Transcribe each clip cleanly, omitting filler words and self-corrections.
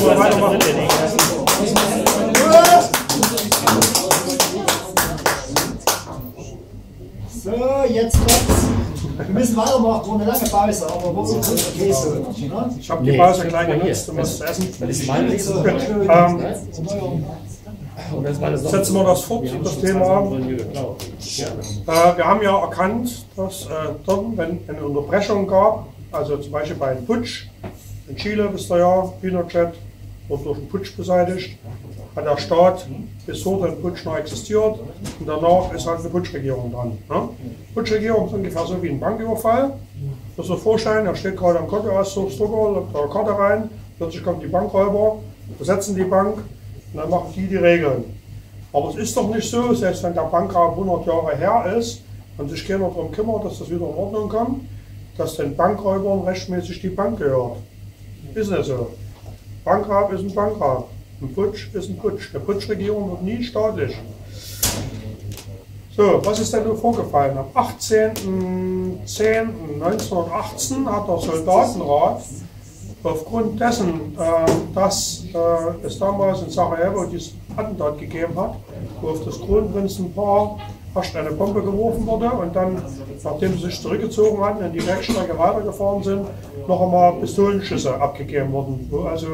So, jetzt kommt's. Wir müssen weitermachen, wir haben eine lange Pause, aber wo ist das okay so? Ne? Ich habe die Pause gleich genutzt, um was zu essen. Das ist meine Lese. Setzen wir das fort, das Thema. Wir haben ja erkannt, dass dort, wenn eine Unterbrechung gab, also zum Beispiel bei einem Putsch, in Chile wisst ihr ja, Pinochet wurde durch einen Putsch beseitigt, hat der Staat bis vor dem Putsch noch existiert und danach ist halt eine Putschregierung dran. Ne? Putschregierung ist ungefähr so wie ein Banküberfall. Muss man sich vorstellen, da steht gerade am Kontoauszug, legt da eine Karte rein, plötzlich kommen die Bankräuber, besetzen die Bank und dann machen die Regeln. Aber es ist doch nicht so, selbst wenn der Bankraub 100 Jahre her ist und sich keiner darum kümmert, dass das wieder in Ordnung kommt, dass den Bankräubern rechtmäßig die Bank gehört. Ist nicht so. Bankraub ist ein Bankraub. Ein Putsch ist ein Putsch. Eine Putschregierung wird nie staatlich. So, was ist denn nun vorgefallen? Am 18.10.1918 hat der Soldatenrat aufgrund dessen, dass es damals in Sarajevo dieses Attentat gegeben hat, wo auf das Kronprinzenpaar erst eine Bombe geworfen wurde und dann, nachdem sie sich zurückgezogen hatten, in die Wegstrecke weitergefahren sind, noch einmal Pistolenschüsse abgegeben wurden, wo also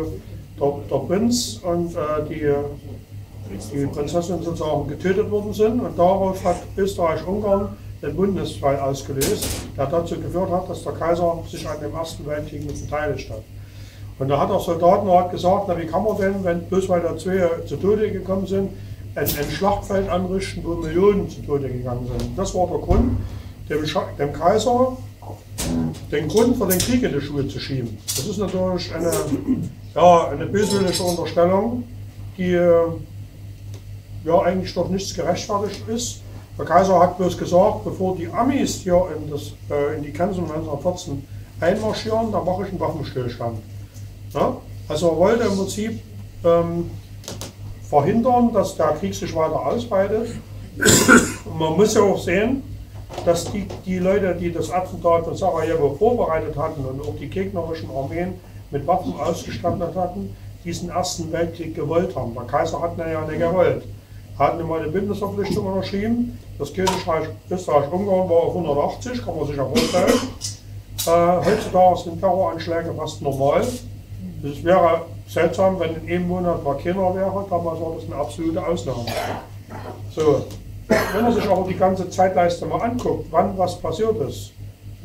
der Prinz und die Prinzessin sozusagen getötet worden sind. Und darauf hat Österreich-Ungarn den Bundesfall ausgelöst, der dazu geführt hat, dass der Kaiser sich an dem Ersten Weltkrieg mit beteiligt hat. Und da hat der Soldatenrat gesagt, na wie kann man denn, wenn bloß weil da zwei zu Tode gekommen sind, ein Schlachtfeld anrichten, wo Millionen zu Tode gegangen sind. Das war der Grund, dem Kaiser den Grund für den Krieg in die Schuhe zu schieben. Das ist natürlich eine böswillige Unterstellung, die ja eigentlich doch nichts gerechtfertigt ist. Der Kaiser hat bloß gesagt, bevor die Amis hier in die Grenzen 1914 einmarschieren, da mache ich einen Waffenstillstand. Ja? Also er wollte im Prinzip verhindern, dass der Krieg sich weiter ausbreitet. Und man muss ja auch sehen, dass die Leute, die das Attentat von Sarajevo vorbereitet hatten und auch die gegnerischen Armeen mit Waffen ausgestattet hatten, diesen Ersten Weltkrieg gewollt haben. Der Kaiser hat ja nicht gewollt. Er hat mal eine Bündnisverpflichtung unterschrieben. Das Königreich Österreich-Ungarn war auf 180, kann man sich ja vorstellen. Heutzutage sind Terroranschläge fast normal. Es wäre seltsam, wenn in einem Monat mal keiner wäre, damals war das eine absolute Ausnahme. So. Wenn man sich aber die ganze Zeitleiste mal anguckt, wann was passiert ist.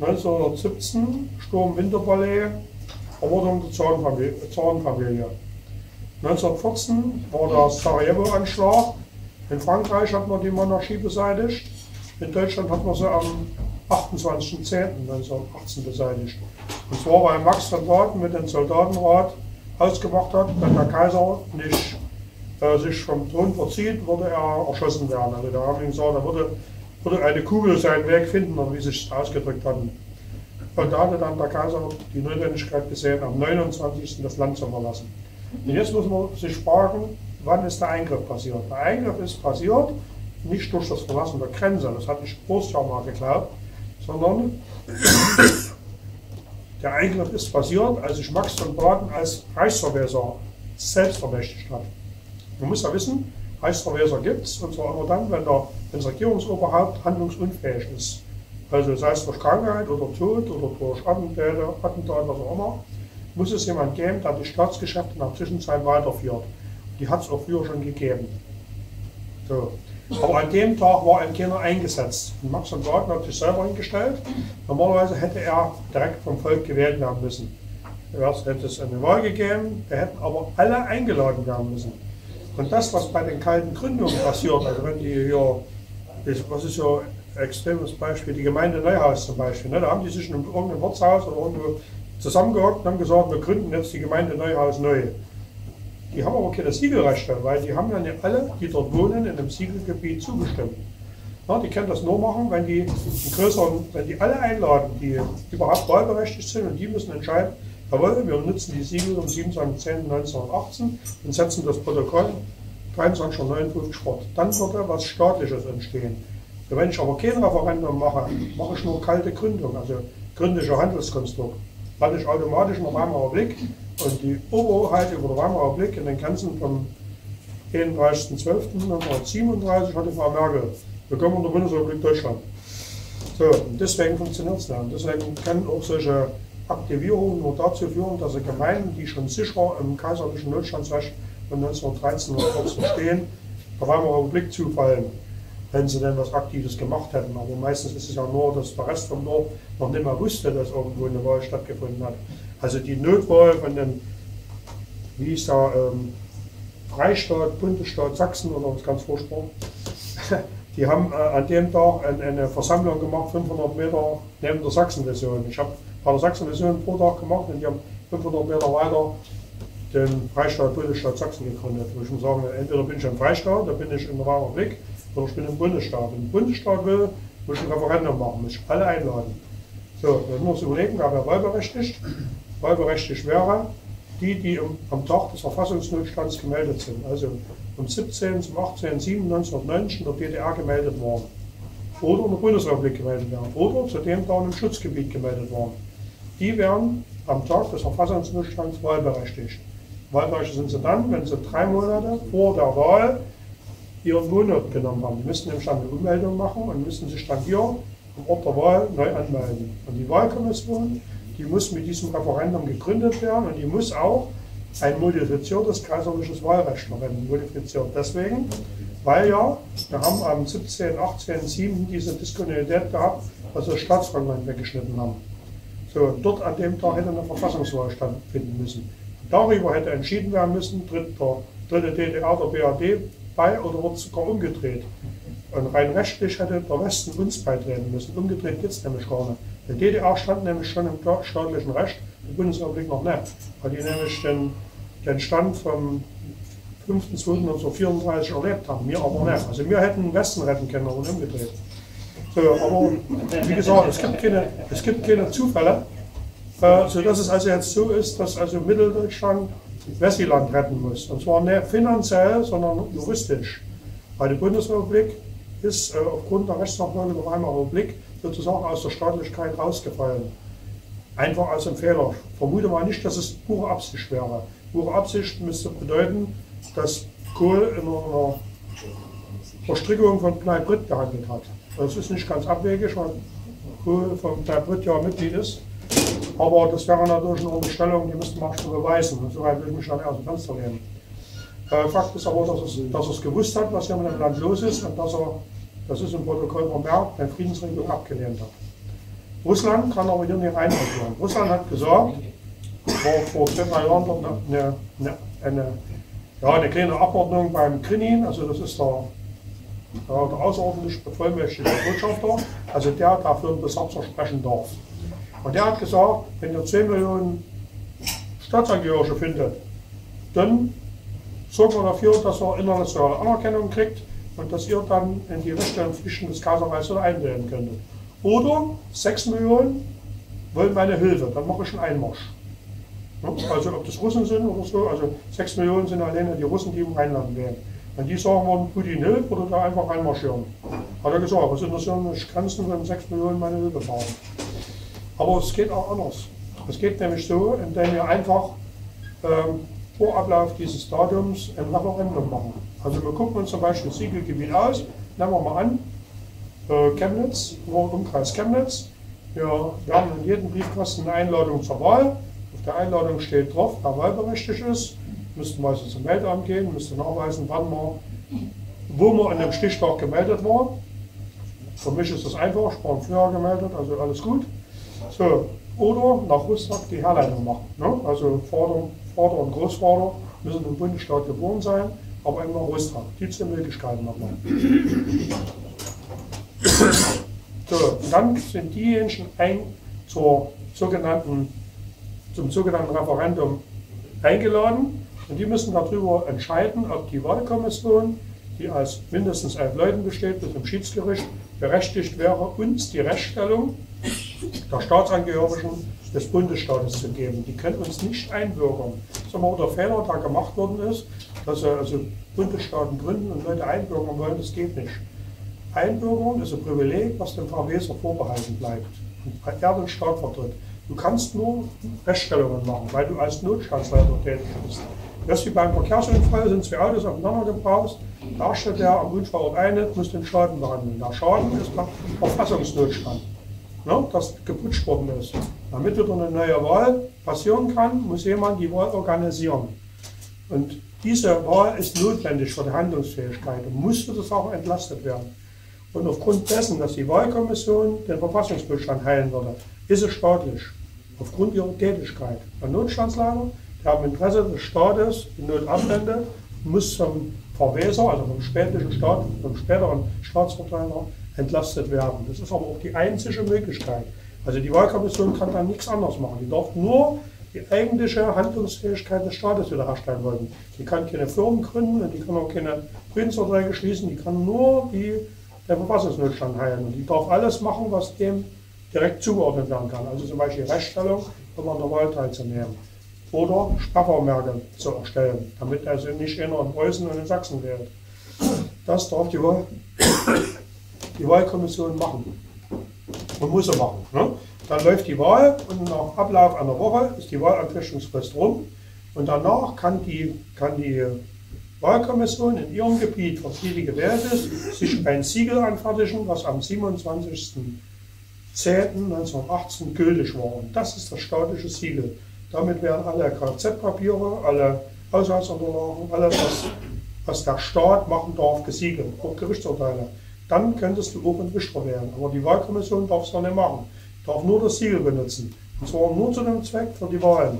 1917, Sturm Winterpalais, Ermordung der Zornfamilie. 1914 war der Sarajevo-Anschlag. In Frankreich hat man die Monarchie beseitigt. In Deutschland hat man sie am 28.10.1918 beseitigt. Und zwar weil Max von Baden mit dem Soldatenrat ausgemacht hat, wenn der Kaiser nicht sich vom Thron verzieht, würde er erschossen werden. Also da haben wir gesagt, da würde eine Kugel seinen Weg finden, wie sie es ausgedrückt hatten. Und da hatte dann der Kaiser die Notwendigkeit gesehen, am 29. das Land zu verlassen. Und jetzt muss man sich fragen, wann ist der Eingriff passiert? Der Eingriff ist passiert, nicht durch das Verlassen der Grenze, das hat nicht Prost ja mal geglaubt, sondern der Eingriff ist passiert, als sich Max von Baden als Reichsverweser selbst ermächtigt hat. Man muss ja wissen, Reichsverweser gibt es, und zwar immer dann, wenn das Regierungsoberhaupt handlungsunfähig ist. Also sei es durch Krankheit oder Tod oder durch Attentate, was auch immer, muss es jemand geben, der die Staatsgeschäfte nach Zwischenzeit weiterführt. Die hat es auch früher schon gegeben. So. Aber an dem Tag war ein keiner eingesetzt. Und Max von Baden hat sich selber hingestellt. Normalerweise hätte er direkt vom Volk gewählt werden müssen. Erst hätte es eine Wahl gegeben, da hätten aber alle eingeladen werden müssen. Und das, was bei den kalten Gründungen passiert, also wenn die hier, was ist ja ein extremes Beispiel, die Gemeinde Neuhaus zum Beispiel, ne? Da haben die sich in irgendeinem Wirtshaus oder irgendwo zusammengehockt und haben gesagt, wir gründen jetzt die Gemeinde Neuhaus neu. Die haben aber keine Siegelrechte, weil die haben ja nicht alle, die dort wohnen, in dem Siegelgebiet zugestimmt. Na, die können das nur machen, wenn die alle einladen, die überhaupt wahlberechtigt sind, und die müssen entscheiden, jawohl, wir nutzen die Siegel um 27.10.1918 und setzen das Protokoll 23.59 fort. Dann würde was Staatliches entstehen. Wenn ich aber kein Referendum mache, mache ich nur kalte Gründung, also gründliche Handelskonstrukt. Dann hatte ich automatisch in der Weimarer Republik Und die Oberhoheit über die Weimarer Republik in den Grenzen vom 31.12.1937 hatte Frau Merkel bekommen in der Bundesrepublik Deutschland. So, und deswegen funktioniert es nicht. Und deswegen können auch solche Aktivierungen nur dazu führen, dass die Gemeinden, die schon sicher im kaiserlichen Notstandsrecht von 1913 oder 14 stehen, der Weimarer Republik zufallen, wenn sie denn was Aktives gemacht hätten. Aber meistens ist es ja nur, dass der Rest vom Nord noch nicht mehr wusste, dass irgendwo eine Wahl stattgefunden hat. Also die Notwahl von den, wie hieß da, Freistaat, Bundesstaat Sachsen oder was ganz furchtbar, die haben an dem Tag eine Versammlung gemacht, 500 Meter neben der Sachsenversion. Ich habe bei der Sachsenversion pro Tag gemacht und die haben 500 Meter weiter den Freistaat, Bundesstaat Sachsen gegründet. Wo ich muss sagen, entweder bin ich im Freistaat, da bin ich in der Weimarer Republik, oder ich bin im Bundesstaat. Wenn der Bundesstaat will, muss ich ein Referendum machen, muss ich alle einladen. So, das muss ich überlegen, da wäre wahlberechtigt. Wahlberechtigt wäre die, die am Tag des Verfassungsnotstands gemeldet sind, also vom 17. zum 18. 7. 1919 der DDR gemeldet waren oder in der Bundesrepublik gemeldet waren oder zu dem Tag im Schutzgebiet gemeldet waren. Die wären am Tag des Verfassungsnotstands wahlberechtigt. Wahlberechtigt sind sie dann, wenn sie 3 Monate vor der Wahl ihren Wohnort genommen haben. Die müssen nämlich dann eine Ummeldung machen und müssen sich dann hier am Ort der Wahl neu anmelden. Und die Wahlkommission, die muss mit diesem Referendum gegründet werden und die muss auch ein modifiziertes kaiserliches Wahlrecht verwenden. Modifiziert deswegen, weil ja, wir haben am 17., 18., 7. diese Diskontinuität gehabt, was wir das Staatsverwaltung weggeschnitten haben. So, dort an dem Tag hätte eine Verfassungswahl stattfinden müssen. Und darüber hätte entschieden werden müssen, tritt der dritte DDR der BRD bei oder wird sogar umgedreht. Und rein rechtlich hätte der Westen uns beitreten müssen. Umgedreht geht es nämlich gar nicht. Die DDR stand nämlich schon im staatlichen Recht, die Bundesrepublik noch nicht, weil die nämlich den Stand vom 5.2.1934 erlebt haben, wir aber nicht. Also wir hätten den Westen retten können und umgedreht. So, aber wie gesagt, es gibt keine Zufälle, sodass es also jetzt so ist, dass also Mitteldeutschland Wessiland retten muss. Und zwar nicht finanziell, sondern juristisch. Weil die Bundesrepublik ist aufgrund der Rechtsordnung der Weimarer Republik sozusagen aus der Staatlichkeit rausgefallen. Einfach als ein Fehler. Vermute mal nicht, dass es pure Absicht wäre. Pure Absicht müsste bedeuten, dass Kohl in einer Verstrickung von Kneipp gehandelt hat. Das ist nicht ganz abwegig, weil Kohl von Kneipp ja Mitglied ist. Aber das wäre natürlich eine Unterstellung, die müsste man schon beweisen. Und so weit will ich mich dann aus dem Fenster nehmen. Fakt ist aber, dass er es gewusst hat, was hier mit dem Land los ist und dass er, das ist im Protokoll vermerkt, eine Friedensregelung abgelehnt hat. Russland kann aber hier nicht einregieren. Russland hat gesagt, vor 2, 3 Jahren dort eine kleine Abordnung beim Krinin, also das ist der außerordentlich bevollmächtigte Botschafter, also der für den Besatzer sprechen darf. Und der hat gesagt, wenn ihr 10 Millionen Staatsangehörige findet, dann sorgen wir dafür, dass ihr internationale Anerkennung kriegt und dass ihr dann in die Rechte und Pflichten des Kaiserreichs einwählen könntet. Oder 6 Millionen wollen meine Hilfe, dann mache ich einen Einmarsch. Also ob das Russen sind oder so, also 6 Millionen sind alleine die Russen, die im Rheinland wählen. Wenn die sagen würden, Putin hilft, würde da einfach einmarschieren. Hat er gesagt, was interessieren mich Grenzen, wenn 6 Millionen meine Hilfe brauchen. Aber es geht auch anders. Es geht nämlich so, indem ihr einfach vor Ablauf dieses Datums ein Referendum machen. Also wir gucken uns zum Beispiel das Siegelgebiet aus, nehmen wir mal an, Chemnitz, Umkreis Chemnitz. Wir haben in jedem Briefkasten eine Einladung zur Wahl. Auf der Einladung steht drauf, wer wahlberechtigt ist. Müssten meistens zum Meldeamt gehen, müssten nachweisen, wann man, wo man an dem Stichtag gemeldet war. Für mich ist das einfach, ich war im Frühjahr gemeldet, also alles gut. So. Oder nach Russland die Herleitung machen. Ne? Also Vater und Großvater müssen im Bundesstaat geboren sein, aber immer Russland. Die 2 Möglichkeiten nochmal. So, und dann sind diejenigen zum sogenannten Referendum eingeladen und die müssen darüber entscheiden, ob die Wahlkommission, die aus mindestens 11 Leuten besteht, bis zum Schiedsgericht berechtigt wäre, uns die Rechtsstellung der Staatsangehörigen des Bundesstaates zu geben. Die können uns nicht einbürgern. Das ist aber der Fehler, der gemacht worden ist, dass also Bundesstaaten gründen und Leute einbürgern wollen, das geht nicht. Einbürgerung ist ein Privileg, was dem Verweser vorbehalten bleibt und er den Staat vertritt. Du kannst nur Feststellungen machen, weil du als Notstandsleiter tätig bist. Das wie beim Verkehrsunfall sind zwei Autos aufeinander gebraust, da steht der am Unfallort eine, muss den Schaden behandeln. Der Schaden ist nach Verfassungsnotstand, ne, das geputscht worden ist. Damit wieder eine neue Wahl passieren kann, muss jemand die Wahl organisieren. Und diese Wahl ist notwendig für die Handlungsfähigkeit und musste das auch entlastet werden. Und aufgrund dessen, dass die Wahlkommission den Verfassungsnotstand heilen würde, ist es staatlich, aufgrund ihrer Tätigkeit. Der Notstandslager, der im Interesse des Staates die Not anwendet, muss zum Verweser, also vom späteren Staatsverteidiger, entlastet werden. Das ist aber auch die einzige Möglichkeit. Also die Wahlkommission kann dann nichts anderes machen. Die darf nur die eigentliche Handlungsfähigkeit des Staates wiederherstellen wollen. Die kann keine Firmen gründen und die kann auch keine Friedensverträge schließen. Die kann nur den Verfassungsnotstand heilen. Und die darf alles machen, was dem direkt zugeordnet werden kann. Also zum Beispiel Rechtsstellung, um an der Wahl teilzunehmen. Oder Sperrvormerke zu erstellen, damit also nicht einer in Preußen und in Sachsen wählt. Das darf die Wahlkommission machen. Und muss sie machen. Ne? Dann läuft die Wahl und nach Ablauf einer Woche ist die Wahlanfechtungsfrist rum. Und danach kann die Wahlkommission in ihrem Gebiet, was die gewählt ist, sich ein Siegel anfertigen, was am 27.10.1918 gültig war. Und das ist das staatliche Siegel. Damit werden alle KZ-Papiere, alle Haushaltsunterlagen, alles, was der Staat machen darf, gesiegelt, auch Gerichtsurteile. Dann könntest du auch ein Richter werden. Aber die Wahlkommission darf es noch nicht machen. Darf nur das Siegel benutzen. Und zwar nur zu dem Zweck für die Wahlen.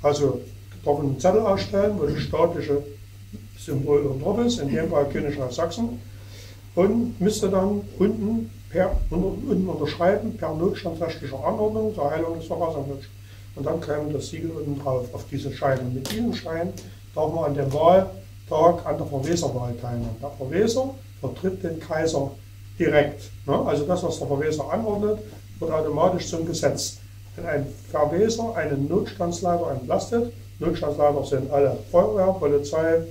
Also darf einen Zettel ausstellen, wo das staatliche Symbol drauf ist, in dem Fall Königreich Sachsen, und müsste dann unten unterschreiben per notstandsrechtlicher Anordnung zur Heilung des Verfassungsnotstands. Und dann käme das Siegel unten drauf auf diese Scheine. Und mit diesem Schein darf man an dem Wahltag an der Verweserwahl teilnehmen. Der Verweser vertritt den Kaiser direkt. Ne? Also das, was der Verweser anordnet, wird automatisch zum Gesetz. Wenn ein Verweser einen Notstandsleiter entlastet, Notstandsleiter sind alle Feuerwehr, Polizei,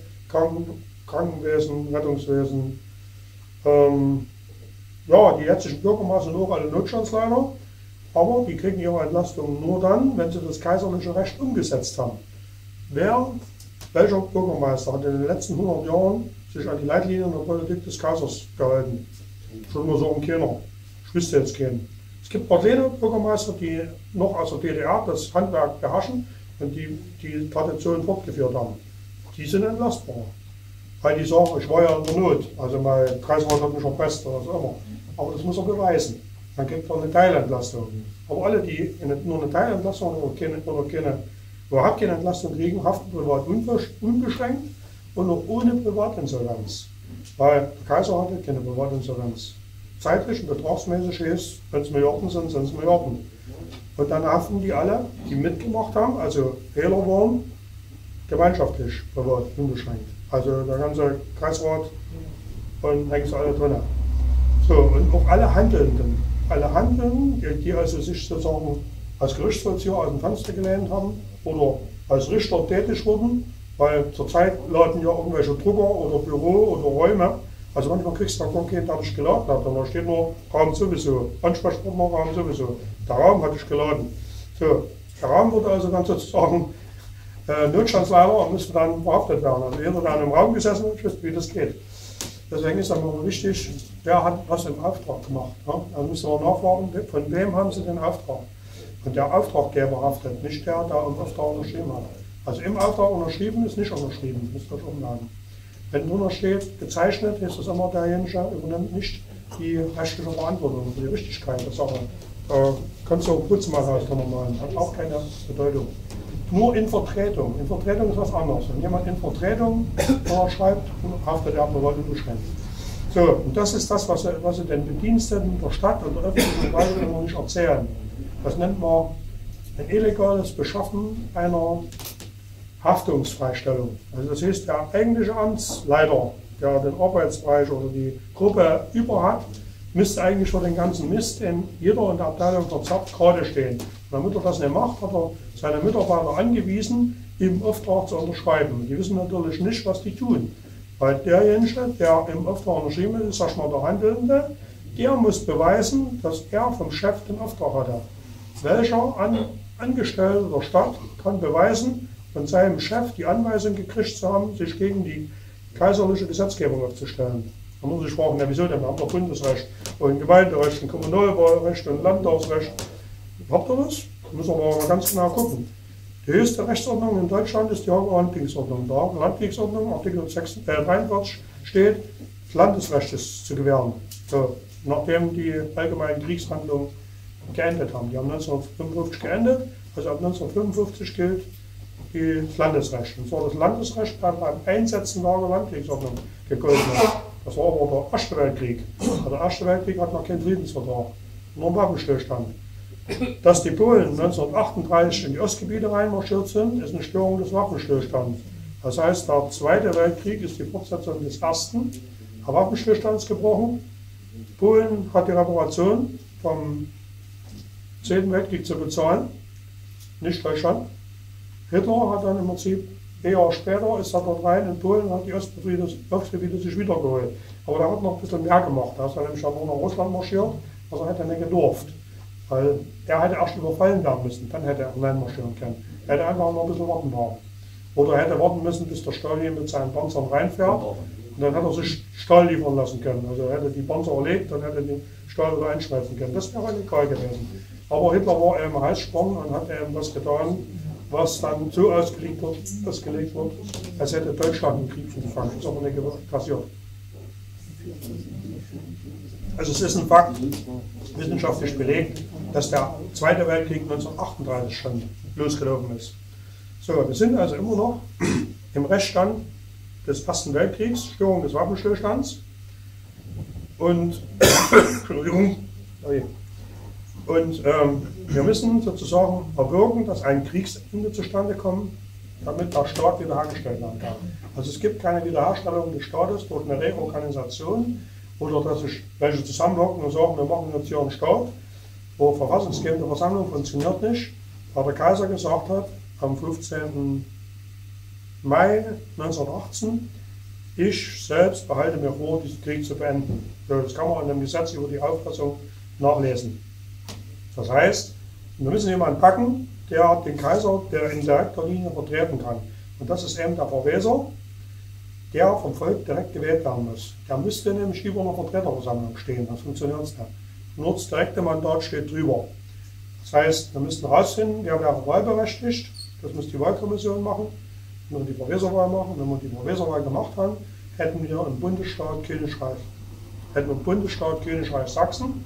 Krankenwesen, Rettungswesen, die jetzigen Bürgermeister sind auch alle Notstandsleiter, aber die kriegen ihre Entlastung nur dann, wenn sie das kaiserliche Recht umgesetzt haben. Welcher Bürgermeister hat in den letzten 100 Jahren sich an die Leitlinien der Politik des Kaisers gehalten? Schon mal sagen, keiner. Ich wüsste jetzt keinen. Es gibt Partei Bürgermeister, die noch aus der DDR das Handwerk beherrschen und die Tradition fortgeführt haben. Die sind entlastbar. Weil die sagen, ich war ja in der Not, also mein Kreisrat hat mich erpresst oder was immer. Aber das muss er beweisen. Dann kriegt er eine Teilentlastung. Aber alle, die nur eine Teilentlastung oder überhaupt keine Entlastung kriegen, haften privat unbeschränkt und auch ohne Privatinsolvenz. Weil der Kaiser hatte keine Privatinsolvenz. Zeitlich und betragsmäßig ist, wenn es Milliarden sind, sind es Milliarden. Und dann haften die alle, die mitgemacht haben, also Fehler waren, gemeinschaftlich privat unbeschränkt. Also der ganze Kreisrat und hängen sie alle drin. So, und auch alle Handelnden, die also sich sozusagen als Gerichtsvollzieher aus dem Fenster gelehnt haben oder als Richter tätig wurden, weil zurzeit laden ja irgendwelche Drucker oder Büro oder Räume, also manchmal kriegst du da gar keinen, der dich geladen hat, da steht nur Raum sowieso, Ansprechpartner Raum sowieso, der Raum hat dich geladen. So, der Raum wurde also dann sozusagen Notstandsleiter und müsste dann verhaftet werden, also jeder, der in einem Raum gesessen hat, wüsste, wie das geht. Deswegen ist aber wichtig, wer hat was im Auftrag gemacht. Ne? Also müssen wir nachfragen, von wem haben sie den Auftrag. Und der Auftraggeber haftet, nicht der, der im Auftrag unterschrieben hat. Also im Auftrag unterschrieben ist nicht unterschrieben, müsst ihr euch umladen. Wenn drunter steht, gezeichnet, ist das immer derjenige, übernimmt nicht die rechtliche Verantwortung für die Richtigkeit der Sache. Kannst du auch Putzmannhaus drüber malen, hat auch keine Bedeutung. Nur in Vertretung. In Vertretung ist was anderes. Wenn jemand in Vertretung schreibt, haftet er privat unbeschränkt. So, und das ist das, was sie den Bediensteten der Stadt und der öffentlichen Verwaltung immer nicht erzählen. Das nennt man ein illegales Beschaffen einer Haftungsfreistellung. Also das heißt, der eigentliche Amtsleiter, der den Arbeitsbereich oder die Gruppe über hat, müsste eigentlich für den ganzen Mist in jeder in der Abteilung verzapft gerade stehen. Damit er das nicht macht, hat er seine Mitarbeiter angewiesen, im Auftrag zu unterschreiben. Die wissen natürlich nicht, was die tun. Weil derjenige, der im Auftrag unterschrieben ist, sag mal der Handelnde, der muss beweisen, dass er vom Chef den Auftrag hatte. Welcher Angestellte der Stadt kann beweisen, von seinem Chef die Anweisung gekriegt zu haben, sich gegen die kaiserliche Gesetzgebung aufzustellen? Da muss ich fragen, ja, wieso denn? Wir haben doch Bundesrecht und Gemeinderecht und Kommunalwahlrecht und Landtagsrecht. Habt ihr das? Da müssen wir aber ganz genau gucken. Die höchste Rechtsordnung in Deutschland ist die Hager Landkriegsordnung. Die Hager Landkriegsordnung, Artikel 43, steht, das Landesrecht ist zu gewähren. So, nachdem die allgemeinen Kriegshandlungen geendet haben. Die haben 1955 geendet, also ab 1955 gilt das Landesrecht. Und zwar das Landesrecht beim Einsetzen der Hager Landkriegsordnung gegolten hat. Das war aber der Erste Weltkrieg. Aber der Erste Weltkrieg hat noch keinen Friedensvertrag, nur einen Waffenstillstand. Dass die Polen 1938 in die Ostgebiete reinmarschiert sind, ist eine Störung des Waffenstillstands. Das heißt, der Zweite Weltkrieg ist die Fortsetzung des Ersten. Der Waffenstillstand ist gebrochen. Polen hat die Reparation vom 10. Weltkrieg zu bezahlen, nicht Deutschland. Hitler hat dann im Prinzip, ein Jahr später ist er dort rein in Polen und hat die Ostgebiete sich wiedergeholt. Aber da hat noch ein bisschen mehr gemacht. Da ist er nämlich dann nur nach Russland marschiert, was er hätte nicht gedurft. Weil er hätte erst überfallen werden müssen, dann hätte er allein marschieren können. Er hätte einfach noch ein bisschen warten brauchen. Oder er hätte warten müssen, bis der Stalin mit seinen Panzern reinfährt. Und dann hätte er sich Stahl liefern lassen können. Also er hätte die Panzer erlegt, dann hätte er den Stahl wieder einschmeißen können. Das wäre egal gewesen. Aber Hitler war eben Heißsprung und hat eben was getan, was dann so ausgelegt wird, als hätte Deutschland einen Krieg angefangen. Das ist aber nicht passiert. Also es ist ein Fakt, wissenschaftlich belegt, dass der Zweite Weltkrieg 1938 schon losgelaufen ist. So, wir sind also immer noch im Reststand des Ersten Weltkriegs, Störung des Waffenstillstands und, wir müssen sozusagen erwirken, dass ein Kriegsende zustande kommt, damit der Staat wiederhergestellt werden kann. Also es gibt keine Wiederherstellung des Staates durch eine Reorganisation oder dass sich welche zusammenhocken und sagen, wir machen jetzt hier einen Staat, wo verfassungsgebende Versammlung funktioniert nicht, weil der Kaiser gesagt hat, am 15. Mai 1918, ich selbst behalte mir vor, diesen Krieg zu beenden. Das kann man in dem Gesetz über die Auffassung nachlesen. Das heißt, wir müssen jemanden packen, der den Kaiser, der in direkter Linie vertreten kann. Und das ist eben der Verweser, der vom Volk direkt gewählt werden muss. Der müsste nämlich über einer Vertreterversammlung stehen, das funktioniert nicht. Nur das direkte Mandat steht drüber. Das heißt, wir müssen rausfinden, wer wäre wahlberechtigt, das müsste die Wahlkommission machen, wenn wir die Verweserwahl machen. Wenn wir die Verweserwahl gemacht haben, hätten wir im Bundesstaat Königreich, Sachsen,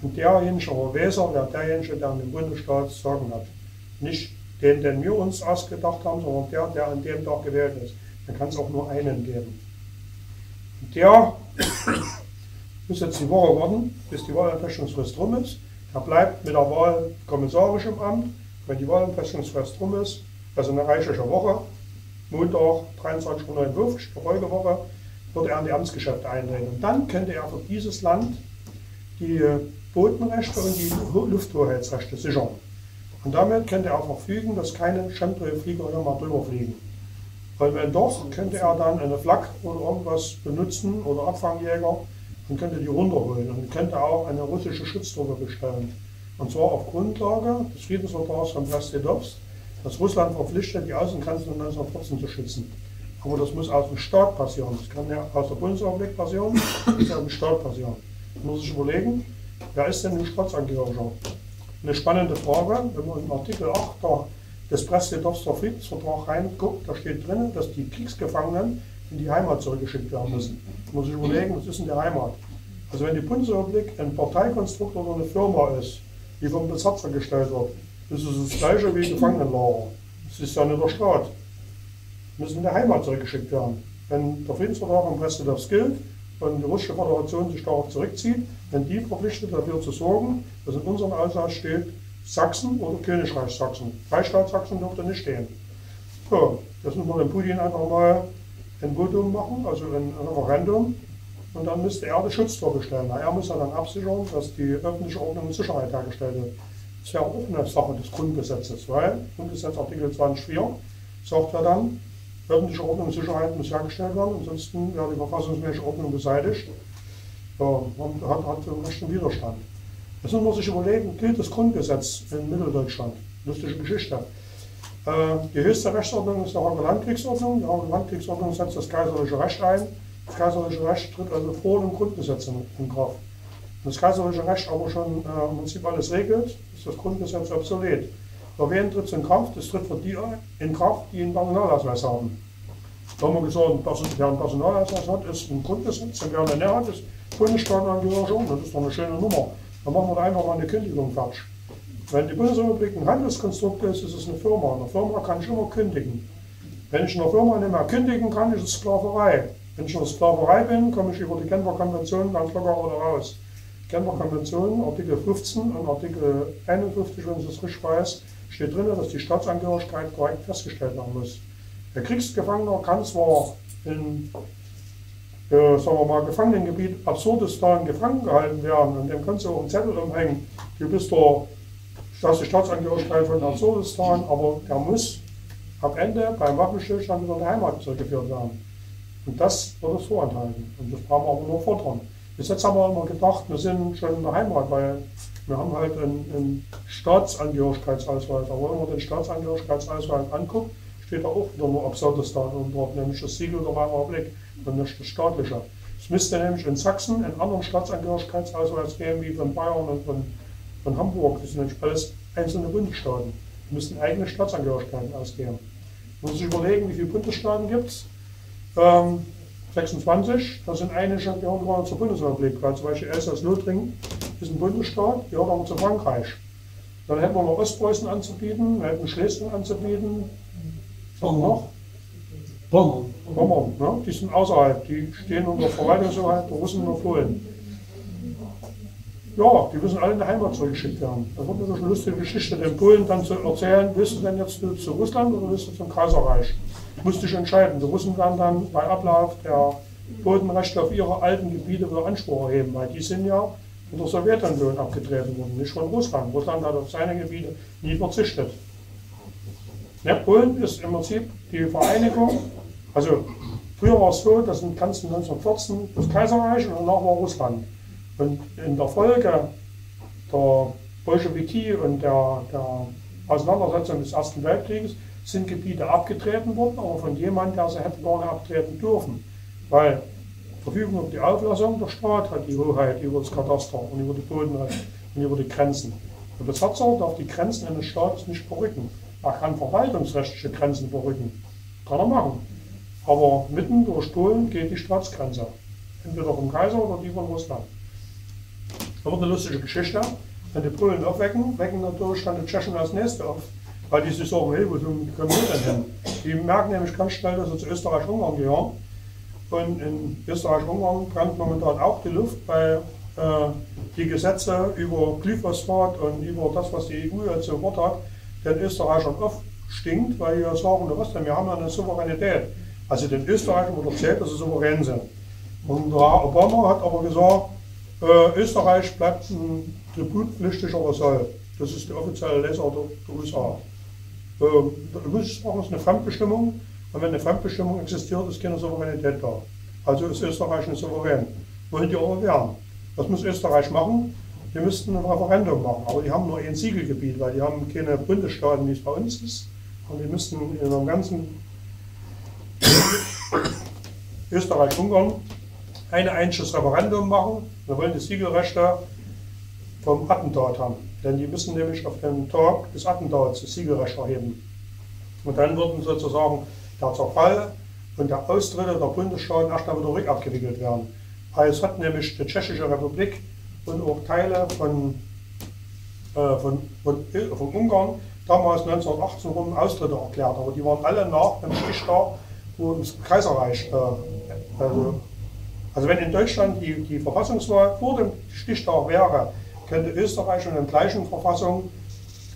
und derjenige Verweser wäre derjenige, der in dem Bundesstaat zu sagen hat. Nicht den, den wir uns ausgedacht haben, sondern der, der an dem Tag gewählt ist. Dann kann es auch nur einen geben. Und der muss jetzt die Woche warten, bis die Wahlentfestungsfrist rum ist. Er bleibt mit der Wahl kommissarisch im Amt. Wenn die Wahlentfestungsfrist rum ist, also eine reichliche Woche, Montag 23.59 Uhr, Folgewoche, wird er in die Amtsgeschäfte eintreten. Und dann könnte er für dieses Land die Bodenrechte und die Lufthoheitsrechte sichern. Und damit könnte er verfügen, dass keine Chemtrail-Flieger nochmal drüber fliegen. Weil wenn doch, könnte er dann eine Flak oder irgendwas benutzen oder Abfangjäger und könnte die runterholen und könnte auch eine russische Schutztruppe bestellen. Und zwar auf Grundlage des Friedensvertrags von Brest-Litovsk, dass Russland verpflichtet, die Außengrenzen 1914 zu schützen. Aber das muss aus dem Staat passieren. Das kann ja aus der Bundesrepublik passieren, das muss aus dem Staat passieren. Man muss sich überlegen, wer ist denn ein Staatsangehöriger? Eine spannende Frage, wenn man in Artikel 8 des Brest-Litowsker Friedensvertrags reinguckt, da steht drin, dass die Kriegsgefangenen in die Heimat zurückgeschickt werden müssen. Man muss sich überlegen, was ist denn die Heimat? Also wenn die Bundesrepublik ein Parteikonstrukt oder eine Firma ist, die vom Besatzer gestellt wird, das ist das gleiche wie Gefangenenlager. Das ist ja nicht der Staat. Die müssen in die Heimat zurückgeschickt werden. Wenn der Friedensvertrag in Brest-Litovsk gilt, und die russische Föderation sich darauf zurückzieht, wenn die verpflichtet dafür zu sorgen, dass in unserem Ausland steht Sachsen oder Königreich Sachsen. Freistaat Sachsen dürfte nicht stehen. So, das müssen wir dem Putin einfach mal ein Votum machen, also ein Referendum, und dann müsste er die Schutztruppe stellen. Er muss ja dann absichern, dass die öffentliche Ordnung und Sicherheit hergestellt wird. Das ist ja auch eine Sache des Grundgesetzes, weil Grundgesetz Artikel 24 sagt ja dann, öffentliche Ordnung und Sicherheit muss hergestellt werden, ansonsten wäre die verfassungsmäßige Ordnung beseitigt. Ja, man hat einen rechten Widerstand. Das muss man sich überlegen, gilt das Grundgesetz in Mitteldeutschland. Lustige Geschichte. Die höchste Rechtsordnung ist die Hager Landkriegsordnung. Die Hager Landkriegsordnung setzt das kaiserliche Recht ein. Das kaiserliche Recht tritt also vor dem Grundgesetz in Kraft. Wenn das kaiserliche Recht aber schon im Prinzip alles regelt, ist das Grundgesetz obsolet. Für wen tritt es in Kraft? Es tritt für die in Kraft, die einen Personalausweis haben. Da haben wir gesagt, wer einen Personalausweis hat, ist ein Grundgesetz. Und wer einen NR hat, ist Bundesstaatsangehöriger. Das ist doch eine schöne Nummer. Dann machen wir da einfach mal eine Kündigung falsch. Wenn die Bundesrepublik ein Handelskonstrukt ist, ist es eine Firma. Eine Firma kann ich immer kündigen. Wenn ich eine Firma nicht mehr kündigen kann, ist es Sklaverei. Wenn ich in der Sklaverei bin, komme ich über die Genfer Konvention ganz locker wieder raus. Genfer Konvention, Artikel 15 und Artikel 51, wenn ich das richtig weiß, steht drin, dass die Staatsangehörigkeit korrekt festgestellt werden muss. Der Kriegsgefangener kann zwar in, sagen wir mal, Gefangenengebiet Absurdistan gefangen gehalten werden und dem kannst du auch einen Zettel umhängen, du bist doch, das ist die Staatsangehörigkeit von Absurdistan, aber der muss am Ende beim Waffenstillstand wieder in die Heimat zurückgeführt werden. Und das wird es vorenthalten. Und das brauchen wir aber nur fordern. Bis jetzt haben wir immer gedacht, wir sind schon in der Heimat, weil wir haben halt einen Staatsangehörigkeitsausweis. Aber wenn man den Staatsangehörigkeitsausweis anguckt, steht da auch wieder nur Absurdistan drauf, nämlich das Siegel der Weimarer Republik und nicht das staatliche. Es müsste nämlich in Sachsen einen anderen Staatsangehörigkeitsausweis geben wie von Bayern und von Hamburg. Das sind nämlich alles einzelne Bundesstaaten. Die müssen eigene Staatsangehörigkeiten ausgeben. Man muss sich überlegen, wie viele Bundesstaaten gibt es. 26, da sind einige gehören gerade zur Bundesrepublik, weil zum Beispiel Elsass-Lothringen ist ein Bundesstaat, gehört aber zu Frankreich. Dann hätten wir noch Ostpreußen anzubieten, wir hätten Schleswig anzubieten, und noch Pommern, ne? Die sind außerhalb, die stehen unter Verwaltungshoheit der Russen überflohen. Ja, die müssen alle in die Heimat zurückgeschickt werden. Da wird natürlich eine lustige Geschichte den Polen dann zu erzählen, willst du denn jetzt zu Russland oder willst du zum Kaiserreich? Musste ich entscheiden. Die Russen werden dann bei Ablauf der Bodenrechte auf ihre alten Gebiete wieder Anspruch erheben, weil die sind ja von der Sowjetunion abgetreten worden, nicht von Russland. Russland hat auf seine Gebiete nie verzichtet. Ja, Polen ist im Prinzip die Vereinigung, also früher war es so, das sind ganz 1914 das Kaiserreich und danach war Russland. Und in der Folge der Bolschewiki und der Auseinandersetzung des Ersten Weltkrieges sind Gebiete abgetreten worden, aber von jemandem, der sie hätte gar nicht abtreten dürfen. Weil die Verfügung über die Auflassung, der Staat hat die Hoheit über das Kataster und über die Bodenrechte und über die Grenzen. Und der Besatzer darf die Grenzen eines Staates nicht verrücken. Er kann verwaltungsrechtliche Grenzen verrücken. Kann er machen. Aber mitten durch Polen geht die Staatsgrenze. Entweder vom Kaiser oder die von Russland. Das wird eine lustige Geschichte. Wenn die Polen aufwecken, wecken natürlich dann die Tschechen als Nächste auf. Weil die sich sagen, hey, wo können wir denn hin? Die merken nämlich ganz schnell, dass sie zu Österreich-Ungarn gehören. Und in Österreich-Ungarn brennt momentan auch die Luft, weil die Gesetze über Glyphosat und über das, was die EU jetzt so Wort hat, den Österreichern oft stinkt, weil die ja sagen, was denn, wir haben ja eine Souveränität. Also den Österreichern wird erzählt, dass sie souverän sind. Und Obama hat aber gesagt, Österreich bleibt ein tributpflichtiger Vasall. Das ist die offizielle Lesart der USA. Muss ich sagen, es ist eine Fremdbestimmung, und wenn eine Fremdbestimmung existiert, ist keine Souveränität da. Also ist Österreich nicht souverän. Wohin die aber wären? Was muss Österreich machen? Die müssten ein Referendum machen, aber die haben nur ein Siegelgebiet, weil die haben keine Bundesstaaten, wie es bei uns ist. Und die müssten in dem ganzen Österreich-Ungarn ein einziges Referendum machen. Wir wollen die Siegelrechte vom Attentat haben. Denn die müssen nämlich auf den Tag des Attentats das Siegelrecht erheben. Und dann würden sozusagen der Zerfall und der Austritt der Bundesstaaten erstmal wieder rückabgewickelt werden. Weil es hat nämlich die Tschechische Republik und auch Teile von Ungarn damals 1918 rum Austritte erklärt. Aber die waren alle nach dem Stichtag, wo das Kaiserreich, also wenn in Deutschland die Verfassungswahl vor dem Stichtag wäre, könnte Österreich in der gleichen Verfassung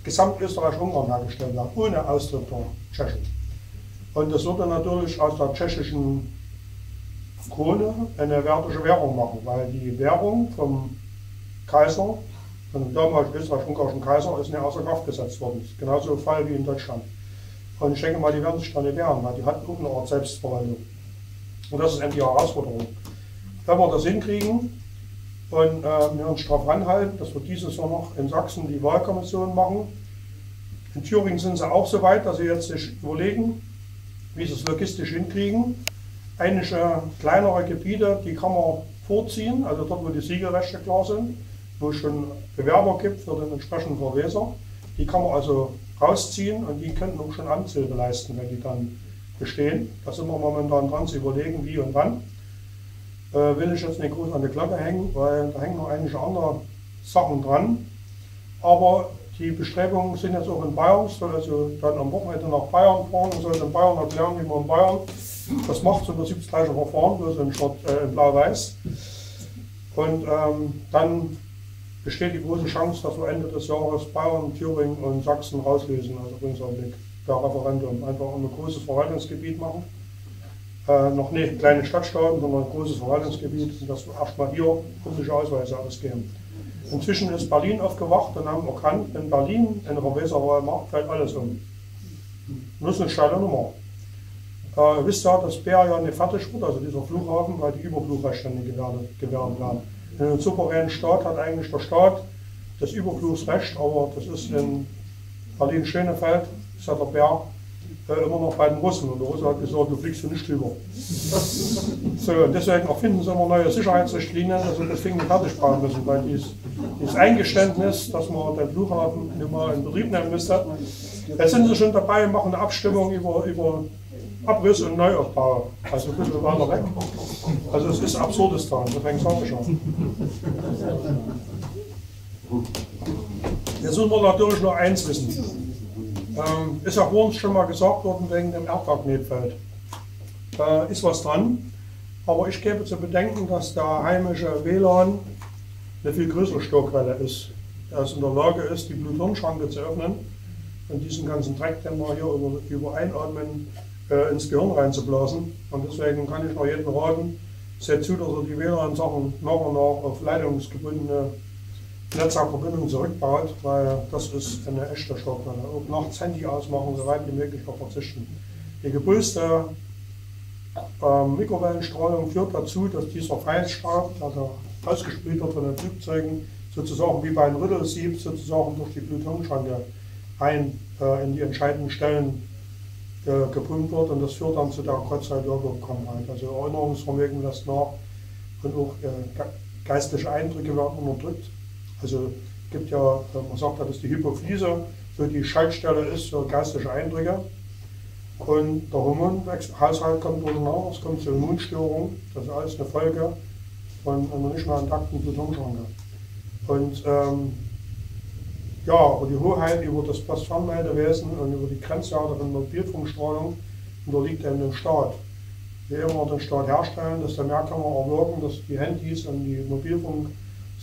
Gesamtösterreich-Ungarn hergestellt werden, ohne Austritt der Tschechen. Und das würde natürlich aus der tschechischen Krone eine wertische Währung machen, weil die Währung vom Kaiser, von dem damaligen österreich-ungarischen Kaiser, ist nicht außer Kraft gesetzt worden. Genauso ein Fall wie in Deutschland. Und ich denke mal, die werden sich dann nicht wehren, weil die hatten auch eine Art Selbstverwaltung. Und das ist eben die Herausforderung. Wenn wir das hinkriegen, und wir uns darauf anhalten, dass wir dieses Jahr noch in Sachsen die Wahlkommission machen. In Thüringen sind sie auch so weit, dass sie jetzt sich überlegen, wie sie es logistisch hinkriegen. Einige kleinere Gebiete, die kann man vorziehen, also dort, wo die Siegelrechte klar sind, wo es schon Bewerber gibt für den entsprechenden Verweser, die kann man also rausziehen und die könnten auch schon Amtshilfe leisten, wenn die dann bestehen. Da sind wir momentan dran zu überlegen, wie und wann. Will ich jetzt nicht groß an die Glocke hängen, weil da hängen noch einige andere Sachen dran. Aber die Bestrebungen sind jetzt auch in Bayern, soll also dann am Wochenende nach Bayern fahren und soll in Bayern erklären, wie man in Bayern das macht, so im Prinzip das gleiche Verfahren, bloß in Blau-Weiß. Und dann besteht die große Chance, dass wir Ende des Jahres Bayern, Thüringen und Sachsen rauslösen, also unserem Blick, der Referendum. Einfach ein großes Verwaltungsgebiet machen. Noch nicht kleine Stadtstaaten, sondern ein großes Verwaltungsgebiet, dass wir erstmal hier russische Ausweise ausgeben. Inzwischen ist Berlin aufgewacht und haben erkannt, wenn Berlin eine Verweserwahl macht, fällt alles um. Nur eine steile Nummer. Wisst ihr, dass Bär ja nicht fertig wird, also dieser Flughafen, weil die Überflugrechte nicht gewährt werden. In einem souveränen Staat hat eigentlich der Staat das Überflugsrecht, aber das ist in Berlin-Schönefeld, ist ja der Bär, immer noch bei den Russen. Und der Russe hat gesagt, du fliegst nicht drüber. So, und deswegen erfinden sie immer neue Sicherheitsrichtlinien, dass wir das Ding nicht fertig bauen müssen, weil dieses Eingeständnis, dass man den Flughafen nicht mal in Betrieb nehmen müsste. Jetzt sind sie schon dabei, machen eine Abstimmung über Abriss und Neuaufbau. Also ein bisschen weiter weg. Also es ist Absurdistan, deswegen sage ich schon. Jetzt müssen wir natürlich nur eins wissen. Ist ja vorhin schon mal gesagt worden wegen dem Erdmagnetfeld. Da ist was dran, aber ich gebe zu bedenken, dass der heimische WLAN eine viel größere Störquelle ist. Er ist in der Lage ist, die Blut-Hirn-Schranke zu öffnen und diesen ganzen Dreck, den wir hier über Einatmen ins Gehirn reinzublasen. Und deswegen kann ich noch jedem raten, seht zu, dass ihr die WLAN-Sachen nach und nach auf leitungsgebundene Netzwerkverbindung zurückbaut, weil das ist eine echte Störquelle. Auch nachts Handy ausmachen, so weit wie möglich noch verzichten. Die gepulste Mikrowellenstrahlung führt dazu, dass dieser Feinstaub, der da ausgespült wird von den Flugzeugen, sozusagen wie bei einem Rüttelsieb sozusagen durch die Blut-Hirn-Schranke rein in die entscheidenden Stellen gepumpt wird und das führt dann zu der Kurzzeitwirksamkeit. Also Erinnerungsvermögen lässt nach und auch geistige Eindrücke werden unterdrückt. Also gibt ja, man sagt ja, dass die Hypophyse so die Schaltstelle ist für geistige Eindrücke. Und der Hormonhaushalt kommt durcheinander, es kommt zu Immunstörungen. Das ist alles eine Folge von einer nicht mehr intakten Blut-Hirn-Schranke. Und ja, aber die Hoheit über das Postfernmeldewesen und über die Grenzwerte von Mobilfunkstrahlung unterliegt eben dem Staat. Wie immer den Staat herstellen, desto mehr kann man erwirken, dass die Handys und die Mobilfunk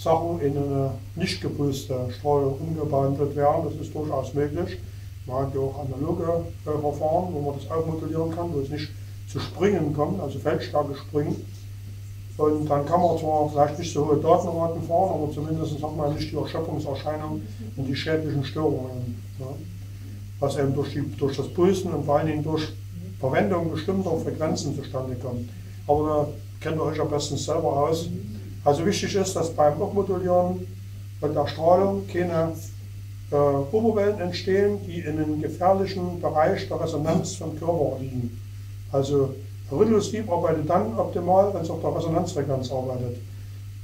Sachen in eine nicht gepulste Strahlung umgewandelt werden, das ist durchaus möglich. Man hat ja auch analoge Verfahren, wo man das aufmodellieren kann, wo es nicht zu Springen kommt, also Feldstärke springen. Und dann kann man zwar vielleicht nicht so hohe Datenraten fahren, aber zumindest hat man nicht die Erschöpfungserscheinung und die schädlichen Störungen. Ja. Was eben durch das Pulsen und vor allen Dingen durch Verwendung bestimmter Frequenzen zustande kommt. Aber da kennt ihr euch ja bestens selber aus. Also wichtig ist, dass beim Abmodulieren und der Strahlung keine Oberwellen entstehen, die in einem gefährlichen Bereich der Resonanz vom Körper liegen. Also Rüttelsieb arbeitet dann optimal, wenn es auf der Resonanzfrequenz arbeitet.